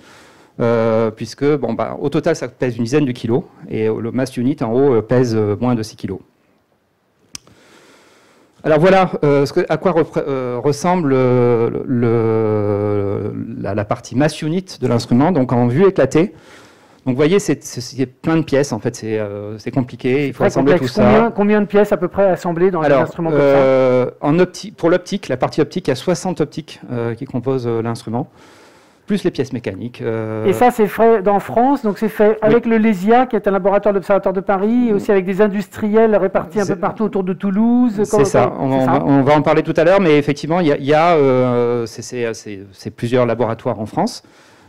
euh, puisque, bon, bah, au total, ça pèse une dizaine de kilos, et le mass unit, en haut, pèse moins de six kilos. Alors voilà euh, ce que, à quoi repre, euh, ressemble le, le, la, la partie mass unit de l'instrument, donc en vue éclatée. Donc vous voyez, c'est plein de pièces, en fait, c'est euh, compliqué, il faut assembler complexe. tout ça. Combien, combien de pièces à peu près assemblées dans Alors, un instrument comme euh, ça en opti Pour l'optique, la partie optique, il y a soixante optiques euh, qui composent euh, l'instrument, plus les pièces mécaniques. Euh... Et ça, c'est fait en France, donc c'est fait avec oui. le LESIA, qui est un laboratoire de l'Observatoire de Paris, et aussi avec des industriels répartis un peu partout autour de Toulouse. C'est ça, on, on, ça. on va en parler tout à l'heure, mais effectivement, il y a, y a euh, c'est plusieurs laboratoires en France.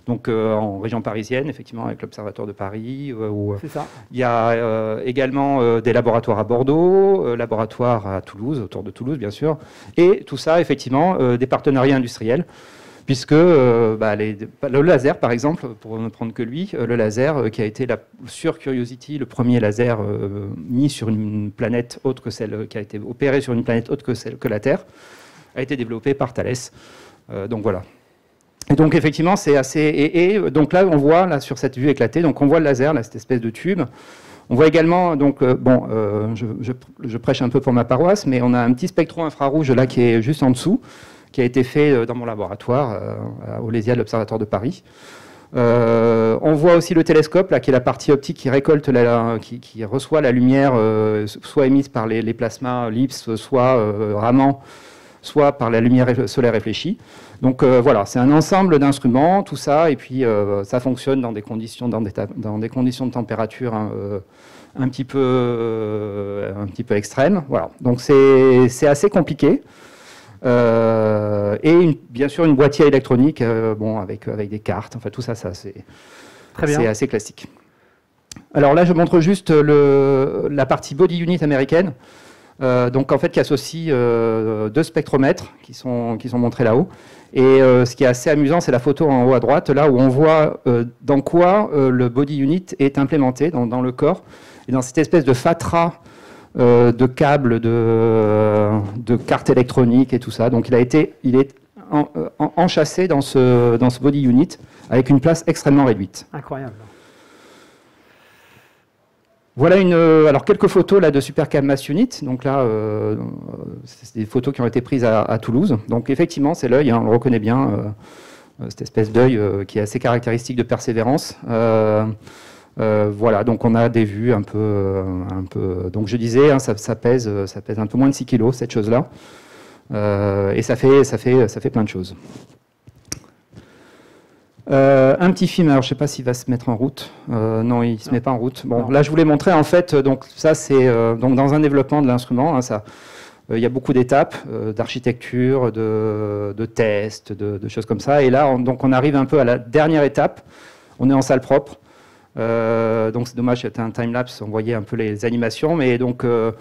Donc euh, en région parisienne, effectivement, avec l'Observatoire de Paris. Euh, où, ça. Il y a euh, également euh, des laboratoires à Bordeaux, euh, laboratoires à Toulouse, autour de Toulouse, bien sûr. Et tout ça, effectivement, euh, des partenariats industriels, puisque euh, bah, les, le laser, par exemple, pour ne prendre que lui, euh, le laser euh, qui a été la, sur Curiosity, le premier laser euh, mis sur une planète autre que celle qui a été opéré sur une planète autre que celle que la Terre, a été développé par Thales. Euh, donc voilà. Et donc effectivement, c'est assez... Et, et donc là, on voit, là, sur cette vue éclatée, donc on voit le laser, là, cette espèce de tube. On voit également, donc, euh, bon, euh, je, je, je prêche un peu pour ma paroisse, mais on a un petit spectro infrarouge, là, qui est juste en dessous, qui a été fait euh, dans mon laboratoire, euh, au LESIA de l'Observatoire de Paris. Euh, on voit aussi le télescope, là, qui est la partie optique qui récolte, la, qui, qui reçoit la lumière, euh, soit émise par les, les plasmas L I B S, soit euh, Raman, soit par la lumière solaire réfléchie. Donc euh, voilà, c'est un ensemble d'instruments, tout ça, et puis euh, ça fonctionne dans des conditions, dans des dans des conditions de température hein, euh, un petit peu, euh, un petit peu extrêmes. Voilà, donc c'est assez compliqué. Euh, et une, bien sûr une boîtier électronique, euh, bon avec avec des cartes. Enfin tout ça, ça c'est c'est assez classique. Alors là, je montre juste le, la partie body unit américaine. Euh, donc en fait qui associe euh, deux spectromètres qui sont, qui sont montrés là-haut. Et euh, ce qui est assez amusant, c'est la photo en haut à droite, là où on voit euh, dans quoi euh, le body unit est implémenté, dans, dans le corps, et dans cette espèce de fatras euh, de câbles, de, de cartes électroniques et tout ça. Donc il, a été, il est en, en, enchâssé dans ce, dans ce body unit avec une place extrêmement réduite. Incroyable. Voilà une, alors quelques photos là, de SuperCam Mass Unit. Donc là, euh, c'est des photos qui ont été prises à, à Toulouse. Donc effectivement, c'est l'œil, hein, on le reconnaît bien, euh, cette espèce d'œil euh, qui est assez caractéristique de Perseverance. Euh, euh, voilà, donc on a des vues un peu... Euh, un peu donc je disais, hein, ça, ça, pèse, ça pèse un peu moins de six kilos, cette chose-là. Euh, et ça fait, ça, fait, ça fait plein de choses. Euh, un petit film, alors je ne sais pas s'il va se mettre en route. Euh, non, il ne se non. met pas en route. Bon, non. là je voulais montrer en fait, donc ça c'est euh, dans un développement de l'instrument, hein, ça, Il y a beaucoup d'étapes, euh, d'architecture, de, de tests, de, de choses comme ça. Et là, on, donc, on arrive un peu à la dernière étape. On est en salle propre. Euh, donc, c'est dommage, c'était un time-lapse. On voyait un peu les animations. Mais donc, euh,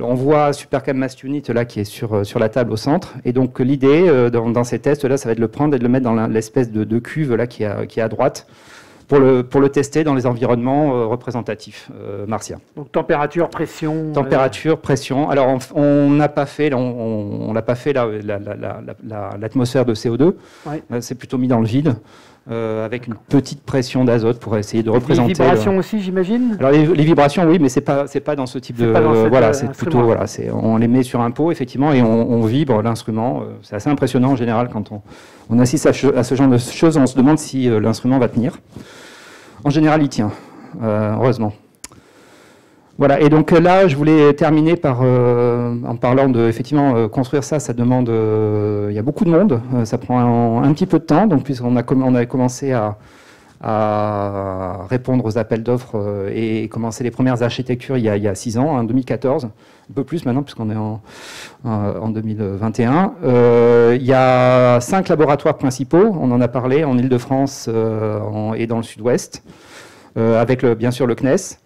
on voit SuperCam Mast Unit, là, qui est sur, sur la table au centre. Et donc, l'idée, euh, dans, dans ces tests, là, ça va être de le prendre et de le mettre dans l'espèce de, de cuve là, qui, est à, qui est à droite. Pour le, pour le tester dans les environnements euh, représentatifs euh, martiens. Donc température, pression. Température, euh... pression. Alors on n'a pas fait, on, on, on l'a pas fait là, la, la, la, la, l'atmosphère de C O deux. Ouais. Euh, c'est plutôt mis dans le vide euh, avec une petite pression d'azote pour essayer de représenter. Les vibrations le... aussi, j'imagine. Alors les, les vibrations, oui, mais c'est pas c'est pas dans ce type de euh, voilà, c'est plutôt voilà, c'est on les met sur un pot effectivement et on, on vibre l'instrument. C'est assez impressionnant en général quand on on assiste à, à ce genre de choses, on se demande si euh, l'instrument va tenir. En général, il tient, euh, heureusement. Voilà, et donc là, je voulais terminer par, euh, en parlant de, effectivement, euh, construire ça, ça demande, euh, il y a beaucoup de monde, euh, ça prend un, un petit peu de temps, donc puisqu'on a, on a commencé à, à répondre aux appels d'offres euh, et commencer les premières architectures il y a, il y a six ans, en hein, deux mille quatorze, un peu plus maintenant, puisqu'on est en, en deux mille vingt et un. Euh, il y a cinq laboratoires principaux, on en a parlé, en Ile-de-France euh, et dans le sud-ouest, euh, avec le, bien sûr le C N E S.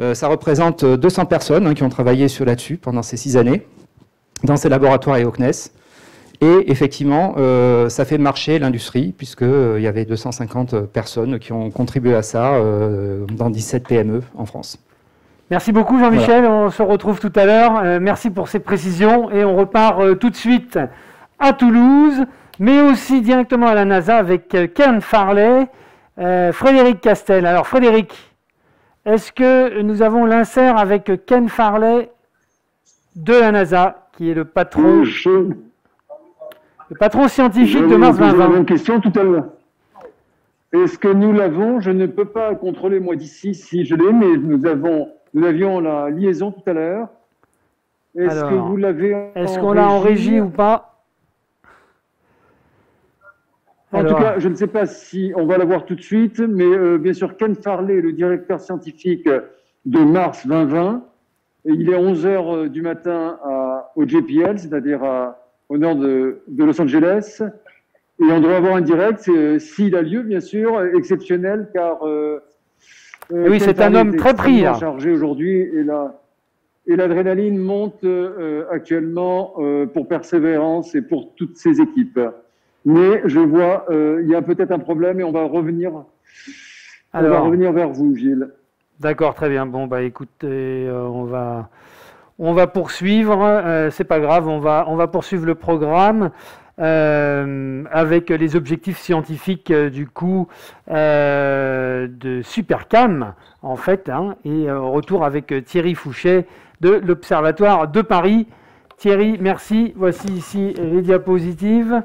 Euh, ça représente deux cents personnes hein, qui ont travaillé là-dessus pendant ces six années, dans ces laboratoires et au C N E S. Et effectivement, euh, ça fait marcher l'industrie, puisqu'il euh, y avait deux cent cinquante personnes qui ont contribué à ça euh, dans dix-sept P M E en France. Merci beaucoup Jean-Michel, voilà. On se retrouve tout à l'heure. Euh, merci pour ces précisions et on repart euh, tout de suite à Toulouse, mais aussi directement à la NASA avec euh, Ken Farley, euh, Frédéric Castel. Alors Frédéric, est-ce que nous avons l'insert avec Ken Farley de la NASA, qui est le patron... Mmh. Le patron scientifique de Mars vingt vingt. J'avais une question tout à l'heure. Est-ce que nous l'avons? Je ne peux pas contrôler moi d'ici si je l'ai, mais nous, avons, nous avions la liaison tout à l'heure. Est-ce que vous l'avez en Est-ce qu'on l'a en régie ou pas? En Alors. tout cas, je ne sais pas si on va la voir tout de suite, mais euh, bien sûr, Ken Farley, le directeur scientifique de Mars vingt vingt, et il est onze heures du matin à, au J P L, c'est-à-dire à... au nord de, de Los Angeles. Et on doit avoir un direct, euh, s'il a lieu, bien sûr, exceptionnel, car... Euh, oui, c'est un homme très pris. Là. Chargé aujourd'hui, et la, et l'adrénaline monte euh, actuellement euh, pour Perseverance et pour toutes ses équipes. Mais je vois, euh, il y a peut-être un problème et on va revenir, Alors, on va revenir vers vous, Gilles. D'accord, très bien. Bon, bah écoutez, euh, on va... On va poursuivre, euh, c'est pas grave, on va, on va poursuivre le programme euh, avec les objectifs scientifiques euh, du coup euh, de SuperCam en fait, hein, et euh, retour avec Thierry Fouchet de l'Observatoire de Paris. Thierry, merci, voici ici les diapositives.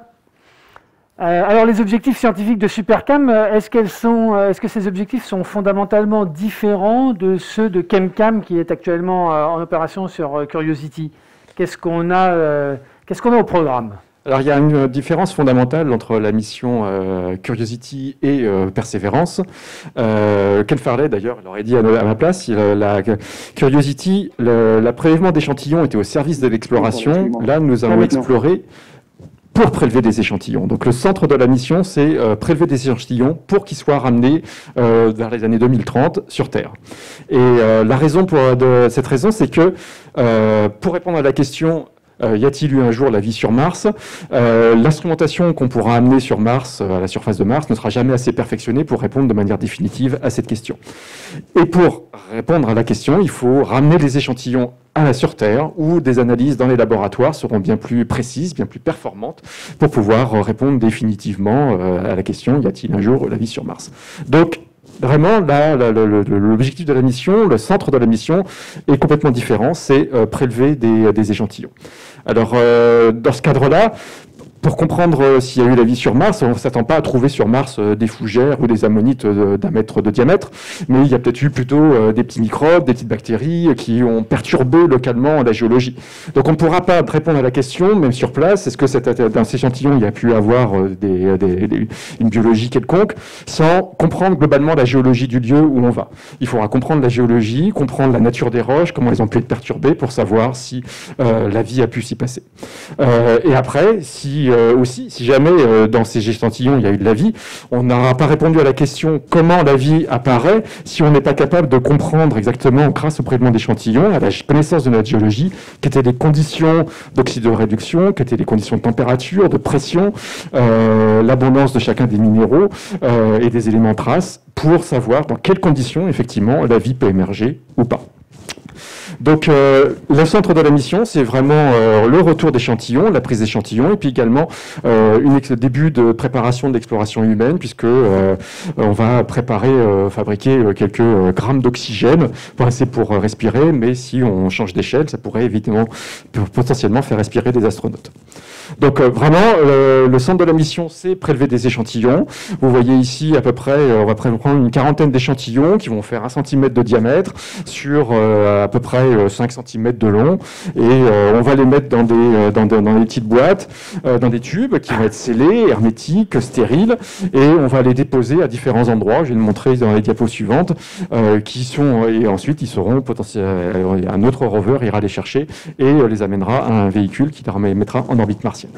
Euh, alors les objectifs scientifiques de SuperCam, est-ce qu'elles sont, est-ce que ces objectifs sont fondamentalement différents de ceux de ChemCam qui est actuellement en opération sur Curiosity? Qu'est-ce qu'on a, euh, qu'est-ce qu'on a au programme? Alors il y a une différence fondamentale entre la mission euh, Curiosity et euh, Perseverance. Euh, Ken Farley d'ailleurs l'aurait dit à ma place, il, la Curiosity, le la prélèvement d'échantillons était au service de l'exploration. Là nous avons exploré pour prélever des échantillons. Donc le centre de la mission, c'est euh, prélever des échantillons pour qu'ils soient ramenés euh, vers les années deux mille trente sur Terre. Et euh, la raison pour de, cette raison, c'est que euh, pour répondre à la question euh, « Y a-t-il eu un jour la vie sur Mars ?», euh, l'instrumentation qu'on pourra amener sur Mars, euh, à la surface de Mars, ne sera jamais assez perfectionnée pour répondre de manière définitive à cette question. Et pour répondre à la question, il faut ramener les échantillons sur Terre, où des analyses dans les laboratoires seront bien plus précises, bien plus performantes, pour pouvoir répondre définitivement à la question « Y a-t-il un jour la vie sur Mars ?» Donc, vraiment, l'objectif de la mission, le centre de la mission est complètement différent, c'est euh, prélever des, des échantillons. Alors, euh, dans ce cadre-là, Pour comprendre euh, s'il y a eu la vie sur Mars, on ne s'attend pas à trouver sur Mars euh, des fougères ou des ammonites euh, d'un mètre de diamètre, mais il y a peut-être eu plutôt euh, des petits microbes, des petites bactéries euh, qui ont perturbé localement la géologie. Donc on ne pourra pas répondre à la question, même sur place, est-ce que d'un échantillon il y a pu avoir euh, des, des, des, une biologie quelconque, sans comprendre globalement la géologie du lieu où on va. Il faudra comprendre la géologie, comprendre la nature des roches, comment elles ont pu être perturbées pour savoir si euh, la vie a pu s'y passer. Euh, et après, si Euh, aussi, si jamais euh, dans ces échantillons il y a eu de la vie, on n'aura pas répondu à la question comment la vie apparaît si on n'est pas capable de comprendre exactement, grâce au prélèvement d'échantillons, à la connaissance de notre géologie, qu'étaient les conditions d'oxydoréduction, qu'étaient les conditions de température, de pression, euh, l'abondance de chacun des minéraux euh, et des éléments traces, pour savoir dans quelles conditions effectivement la vie peut émerger ou pas. Donc, euh, le centre de la mission, c'est vraiment euh, le retour d'échantillons, la prise d'échantillons, et puis également euh, un début de préparation de l'exploration humaine, puisque euh, on va préparer, euh, fabriquer quelques euh, grammes d'oxygène, pas assez pour euh, respirer, mais si on change d'échelle, ça pourrait évidemment potentiellement faire respirer des astronautes. Donc, euh, vraiment, euh, le centre de la mission, c'est prélever des échantillons. Vous voyez ici, à peu près, euh, on va prendre une quarantaine d'échantillons qui vont faire un centimètre de diamètre sur euh, à peu près cinq centimètres de long, et euh, on va les mettre dans des, dans des, dans des petites boîtes, euh, dans des tubes qui vont être scellés, hermétiques, stériles, et on va les déposer à différents endroits. Je vais le montrer dans les diapos suivantes, euh, qui sont, et ensuite ils seront potentiellement, un autre rover ira les chercher et les amènera à un véhicule qui les mettra en orbite martienne.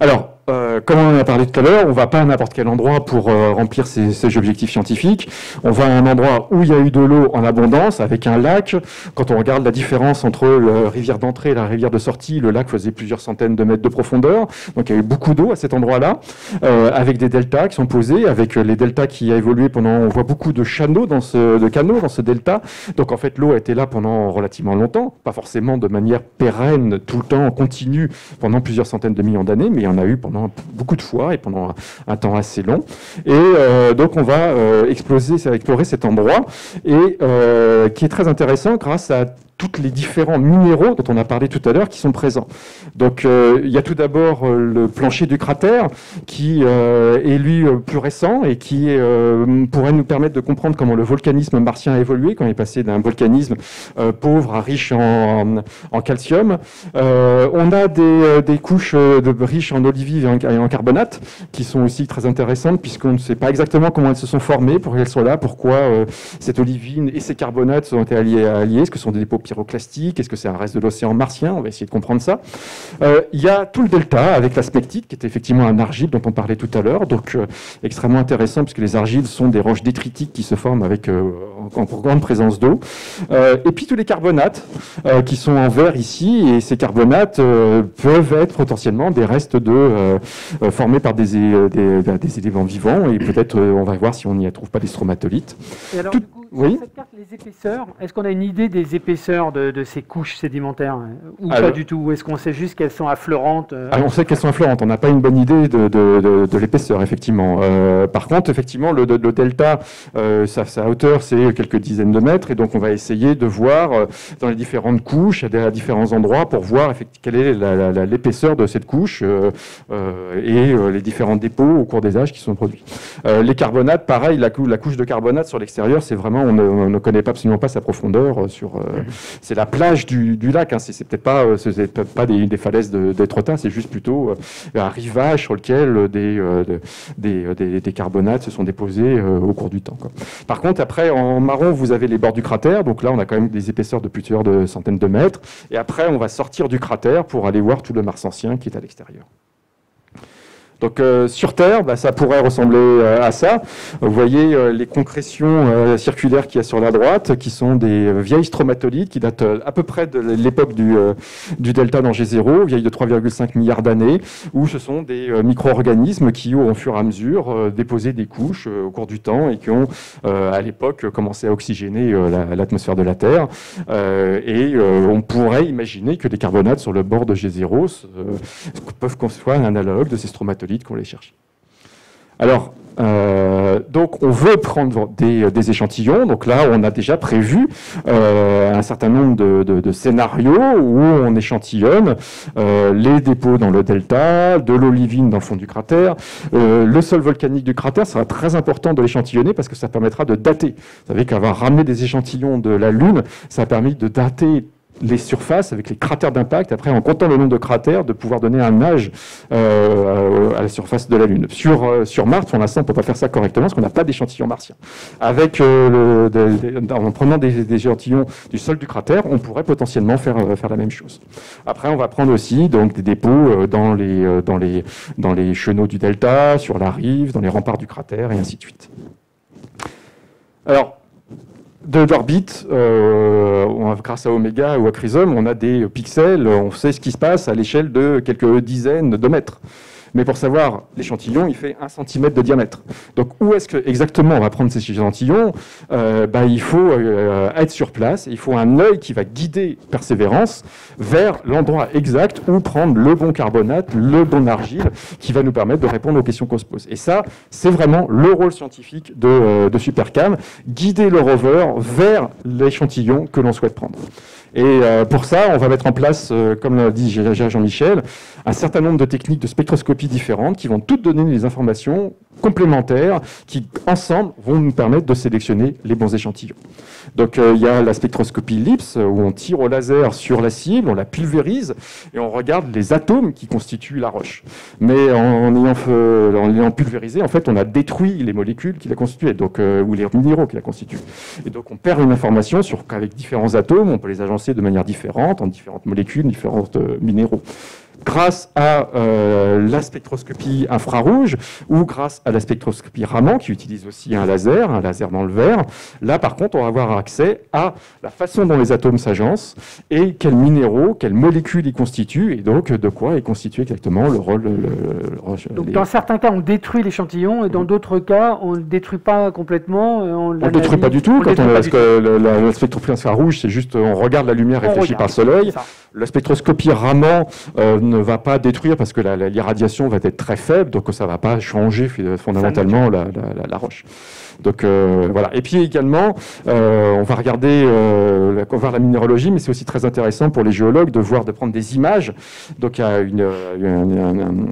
Alors, Euh, comme on en a parlé tout à l'heure, on ne va pas à n'importe quel endroit pour euh, remplir ces, ces objectifs scientifiques. On va à un endroit où il y a eu de l'eau en abondance, avec un lac. Quand on regarde la différence entre la rivière d'entrée et la rivière de sortie, le lac faisait plusieurs centaines de mètres de profondeur. Donc il y a eu beaucoup d'eau à cet endroit-là, euh, avec des deltas qui sont posés, avec les deltas qui ont évolué pendant... On voit beaucoup de canaux dans ce, de canaux dans ce delta. Donc en fait, l'eau a été là pendant relativement longtemps, pas forcément de manière pérenne, tout le temps, en continu, pendant plusieurs centaines de millions d'années, mais il y en a eu pendant beaucoup de fois et pendant un, un temps assez long. Et euh, donc on va euh, exploser, explorer cet endroit et euh, qui est très intéressant grâce à toutes les différents minéraux dont on a parlé tout à l'heure qui sont présents. Donc euh, il y a tout d'abord euh, le plancher du cratère qui euh, est lui euh, plus récent et qui euh, pourrait nous permettre de comprendre comment le volcanisme martien a évolué quand il est passé d'un volcanisme euh, pauvre à riche en, en, en calcium. Euh, on a des, euh, des couches euh, de, riches en olivier et en, et en carbonate qui sont aussi très intéressantes puisqu'on ne sait pas exactement comment elles se sont formées, pourquoi elles sont là, pourquoi euh, cette olivine et ces carbonates sont alliés, alliés est-ce que ce sont des dépôts pyroclastique, est-ce que c'est un reste de l'océan martien? On va essayer de comprendre ça. Euh, il y a tout le delta avec la smectite, qui est effectivement un argile dont on parlait tout à l'heure, donc euh, extrêmement intéressant, puisque les argiles sont des roches détritiques qui se forment avec, euh, en, en grande présence d'eau. Euh, et puis tous les carbonates, euh, qui sont en vert ici, et ces carbonates euh, peuvent être potentiellement des restes de, euh, formés par des, des, des éléments vivants, et peut-être euh, on va voir si on n'y trouve pas des stromatolites. Et alors, tout... du coup, oui, cette carte, les épaisseurs, est-ce qu'on a une idée des épaisseurs De, de ces couches sédimentaires, ou alors, pas du tout? Est-ce qu'on sait juste qu'elles sont affleurantes? Alors on sait qu'elles sont affleurantes, on n'a pas une bonne idée de, de, de, de l'épaisseur, effectivement. Euh, par contre, effectivement, le, le delta, euh, sa, sa hauteur, c'est quelques dizaines de mètres, et donc on va essayer de voir euh, dans les différentes couches, à différents endroits, pour voir quelle est l'épaisseur de cette couche, euh, euh, et euh, les différents dépôts au cours des âges qui sont produits. Euh, les carbonates, pareil, la, cou la couche de carbonate sur l'extérieur, c'est vraiment, on ne, on ne connaît pas, absolument pas sa profondeur euh, sur... Euh, C'est la plage du, du lac, hein. C'est peut-être pas, peut pas des, des falaises d'étretat, de, c'est juste plutôt euh, un rivage sur lequel des, euh, des, des, des carbonates se sont déposés euh, au cours du temps, quoi. Par contre, après, en marron, vous avez les bords du cratère, donc là, on a quand même des épaisseurs de plusieurs de centaines de mètres, et après, on va sortir du cratère pour aller voir tout le Mars ancien qui est à l'extérieur. Donc euh, sur Terre, bah, ça pourrait ressembler euh, à ça. Vous voyez euh, les concrétions euh, circulaires qu'il y a sur la droite, qui sont des euh, vieilles stromatolites qui datent euh, à peu près de l'époque du, euh, du delta dans Jezero, vieilles de trois virgule cinq milliards d'années, où ce sont des euh, micro-organismes qui ont, au fur et à mesure, euh, déposé des couches euh, au cours du temps et qui ont, euh, à l'époque, commencé à oxygéner euh, l'atmosphère la, de la Terre. Euh, et euh, on pourrait imaginer que les carbonates sur le bord de Jezero euh, peuvent concevoir un analogue de ces stromatolites qu'on les cherche. Alors, euh Euh, donc on veut prendre des, des échantillons, donc là on a déjà prévu euh, un certain nombre de, de, de scénarios où on échantillonne euh, les dépôts dans le delta, de l'olivine dans le fond du cratère, euh, le sol volcanique du cratère. Ça sera très important de l'échantillonner parce que ça permettra de dater. Vous savez qu'avoir ramené des échantillons de la Lune, ça a permis de dater les surfaces avec les cratères d'impact, après en comptant le nombre de cratères, de pouvoir donner un âge euh, à la surface de la Lune. Sur, euh, sur Mars, pour l'instant, on ne peut pas faire ça correctement parce qu'on n'a pas d'échantillons martiens. Avec, euh, le, de, de, en prenant des, des échantillons du sol du cratère, on pourrait potentiellement faire, euh, faire la même chose. Après, on va prendre aussi donc, des dépôts dans les, dans, les, dans les chenaux du delta, sur la rive, dans les remparts du cratère, et ainsi de suite. Alors, de l'orbite, euh, grâce à Omega ou à Chrysome, on a des pixels, on sait ce qui se passe à l'échelle de quelques dizaines de mètres. Mais pour savoir, l'échantillon, il fait un centimètre de diamètre. Donc, où est-ce que exactement on va prendre ces échantillons? euh, bah, Il faut euh, être sur place, et il faut un œil qui va guider Perseverance vers l'endroit exact où prendre le bon carbonate, le bon argile, qui va nous permettre de répondre aux questions qu'on se pose. Et ça, c'est vraiment le rôle scientifique de, euh, de SuperCam, guider le rover vers l'échantillon que l'on souhaite prendre. Et pour ça, on va mettre en place, comme l'a dit Jean-Michel, un certain nombre de techniques de spectroscopie différentes qui vont toutes donner des informations complémentaires qui, ensemble, vont nous permettre de sélectionner les bons échantillons. Donc, il y a la spectroscopie L I B S, où on tire au laser sur la cible, on la pulvérise, et on regarde les atomes qui constituent la roche. Mais en ayant, en ayant pulvérisé, en fait, on a détruit les molécules qui la constituaient, donc, ou les minéraux qui la constituent. Et donc, on perd une information sur qu'avec différents atomes, on peut les agencer de manière différente, en différentes molécules, différents euh, minéraux. Grâce à euh, la spectroscopie infrarouge ou grâce à la spectroscopie Raman, qui utilise aussi un laser, un laser dans le verre, là par contre on va avoir accès à la façon dont les atomes s'agencent et quels minéraux, quelles molécules ils constituent et donc de quoi est constitué exactement le rôle. Le, le, donc les... dans certains cas on détruit l'échantillon et dans d'autres cas on ne le détruit pas complètement. On ne le détruit pas du tout, on quand on, parce que la, la, la spectroscopie infrarouge c'est juste on regarde la lumière réfléchie par le soleil. La spectroscopie Raman euh, ne va pas détruire parce que l'irradiation va être très faible, donc ça ne va pas changer fondamentalement la, la, la roche. Donc euh, voilà. Et puis également, euh, on va regarder, euh, la, on va voir la minéralogie, mais c'est aussi très intéressant pour les géologues de voir, de prendre des images. Donc il y a une, une, une,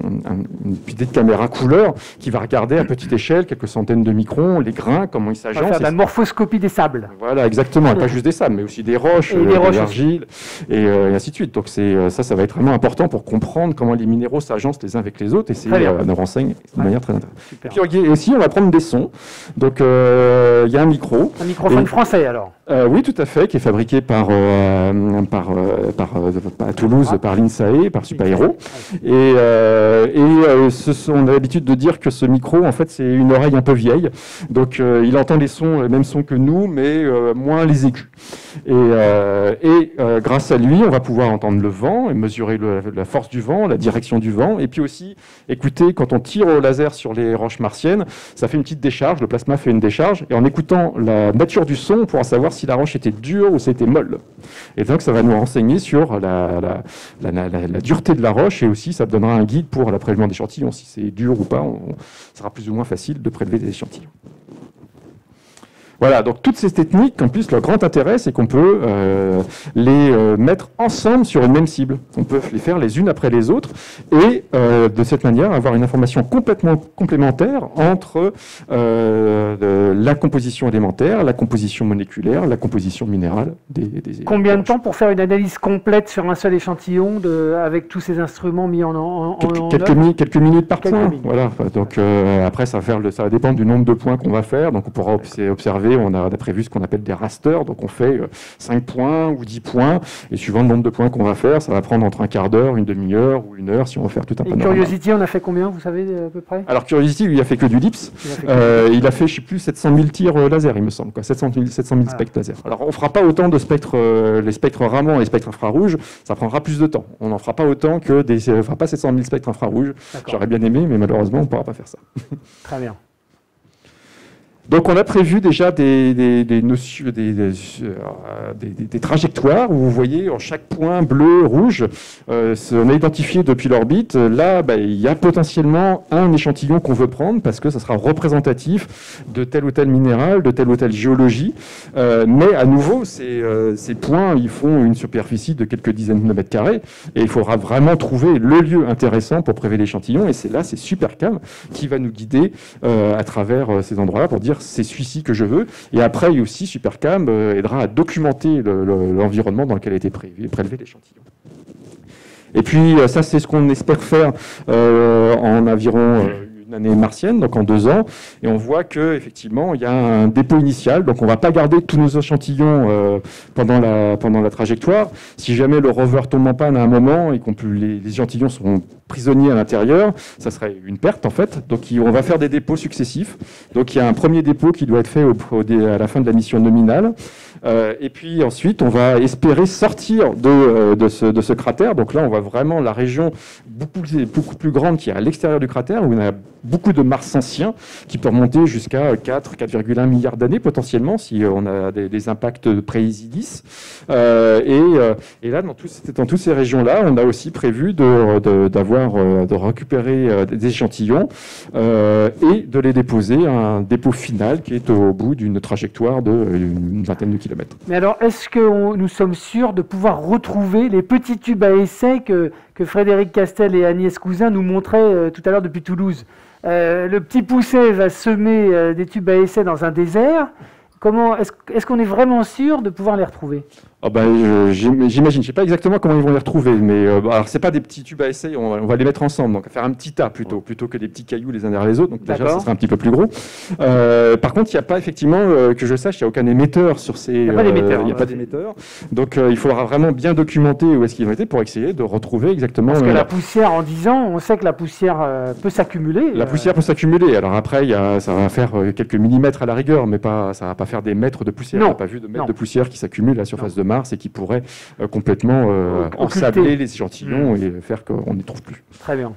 une petite caméra couleur qui va regarder à petite échelle, quelques centaines de microns, les grains, comment ils s'agencent. On va faire de la morphoscopie des sables. Voilà, exactement. Et pas juste des sables, mais aussi des roches, euh, roches de l'argile, et, euh, et ainsi de suite. Donc ça, ça va être vraiment important pour comprendre comment les minéraux s'agencent les uns avec les autres, et c'est euh, nos renseignes de manière très intéressante. Super. Puis aussi, on va prendre des sons. Donc, il euh, y a un micro. Un microphone et, français, alors euh, oui, tout à fait, qui est fabriqué par, euh, par, euh, par, euh, par à Toulouse, ah. par l'INSAE, par Superhero. Ah. Et, euh, et euh, ce sont, on a l'habitude de dire que ce micro, en fait, c'est une oreille un peu vieille. Donc, euh, il entend les sons, les mêmes sons que nous, mais euh, moins les aigus. Et, euh, et euh, grâce à lui, on va pouvoir entendre le vent et mesurer le, la force du vent, la direction du vent. Et puis aussi, écoutez, quand on tire au laser sur les roches martiennes, ça fait une petite décharge, le plasma fait une décharge. Et en écoutant la nature du son, on pourra savoir si la roche était dure ou si c'était molle. Et donc, ça va nous renseigner sur la, la, la, la, la, la dureté de la roche. Et aussi, ça donnera un guide pour le prélèvement d'échantillons. Si c'est dur ou pas, on, ça sera plus ou moins facile de prélever des échantillons. Voilà, donc toutes ces techniques, en plus, leur grand intérêt, c'est qu'on peut euh, les euh, mettre ensemble sur une même cible. On peut les faire les unes après les autres et, euh, de cette manière, avoir une information complètement complémentaire entre euh, de, la composition élémentaire, la composition moléculaire, la composition minérale des, des Combien des de temps pour faire une analyse complète sur un seul échantillon de, avec tous ces instruments mis en en, en, Quelque, en quelques, mi quelques minutes par quelques point. Minutes. Voilà, donc euh, après, ça va, faire le, ça va dépendre du nombre de points qu'on va faire, donc on pourra observer. On a prévu ce qu'on appelle des rasters, donc on fait cinq points ou dix points, et suivant le nombre de points qu'on va faire, ça va prendre entre un quart d'heure, une demi-heure ou une heure si on veut faire tout un panorama. Et Curiosity, on a fait combien, vous savez, à peu près? Alors Curiosity, lui, il a fait que du L I B S. Il a fait, euh, il a fait je ne sais plus, sept cent mille tirs laser, il me semble, quoi. sept cent mille voilà. Spectres laser. Alors on ne fera pas autant de spectres, euh, les spectres Raman et les spectres infrarouges, ça prendra plus de temps. On n'en fera pas autant que des. On ne fera pas sept cent mille spectres infrarouges. J'aurais bien aimé, mais malheureusement, on ne pourra pas faire ça. Très bien. Donc on a prévu déjà des, des, des, notions, des, des, des, des trajectoires où vous voyez en chaque point bleu, rouge, euh, on a identifié depuis l'orbite. Là, bah, il y a potentiellement un échantillon qu'on veut prendre parce que ça sera représentatif de tel ou tel minéral, de telle ou telle géologie. Euh, mais à nouveau, ces, euh, ces points, ils font une superficie de quelques dizaines de mètres carrés et il faudra vraiment trouver le lieu intéressant pour prélever l'échantillon. Et c'est là, c'est SuperCam qui va nous guider euh, à travers ces endroits-là pour dire c'est celui-ci que je veux. Et après, aussi, SuperCam aidera à documenter le, le, l'environnement dans lequel a été pré prélevé l'échantillon. Et puis, ça, c'est ce qu'on espère faire euh, en environ une année martienne, donc en deux ans. Et on voit qu'effectivement, il y a un dépôt initial. Donc, on ne va pas garder tous nos échantillons euh, pendant, la, pendant la trajectoire. Si jamais le rover tombe en panne à un moment et qu'on peut, les, les échantillons seront prisonniers à l'intérieur, ça serait une perte en fait. Donc on va faire des dépôts successifs. Donc il y a un premier dépôt qui doit être fait au, au, à la fin de la mission nominale. Euh, et puis ensuite, on va espérer sortir de, euh, de, ce, de ce cratère. Donc là, on voit vraiment la région beaucoup, beaucoup plus grande qui est à l'extérieur du cratère, où on a beaucoup de Mars anciens qui peut remonter jusqu'à quatre virgule un milliards d'années potentiellement, si on a des, des impacts pré-Isidis. Euh, et, et là, dans, tout, dans toutes ces régions-là, on a aussi prévu d'avoir, de, de, de récupérer des échantillons euh, et de les déposer à un dépôt final qui est au bout d'une trajectoire d'une vingtaine de kilomètres. Mais alors, est-ce que on, nous sommes sûrs de pouvoir retrouver les petits tubes à essai que, que Frédéric Castel et Agnès Cousin nous montraient euh, tout à l'heure depuis Toulouse? euh, Le petit Pousset va semer euh, des tubes à essai dans un désert. Comment est-ce, est-ce qu'on est vraiment sûr de pouvoir les retrouver? Oh ben, euh, j'imagine, je sais pas exactement comment ils vont les retrouver, mais euh, alors c'est pas des petits tubes à essai, on, on va les mettre ensemble, donc faire un petit tas plutôt, plutôt que des petits cailloux les uns derrière les autres, donc déjà ça sera un petit peu plus gros. Euh, par contre, il n'y a pas effectivement, euh, que je sache, il n'y a aucun émetteur sur ces, il n'y a pas d'émetteur, euh, donc euh, il faudra vraiment bien documenter où est-ce qu'ils ont été pour essayer de retrouver exactement. Parce que euh, la poussière, en dix ans, on sait que la poussière euh, peut s'accumuler. La euh... poussière peut s'accumuler. Alors après, y a, ça va faire quelques millimètres à la rigueur, mais pas, ça va pas faire des mètres de poussière. On n'a pas vu de mètres non. de poussière qui s'accumulent à la surface non. de Mars et qui pourrait euh, complètement euh, ensabler les échantillons mmh. et faire qu'on n'y trouve plus. Très bien.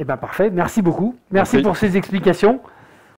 Eh bien, parfait. Merci beaucoup. Merci, Merci. pour ces explications.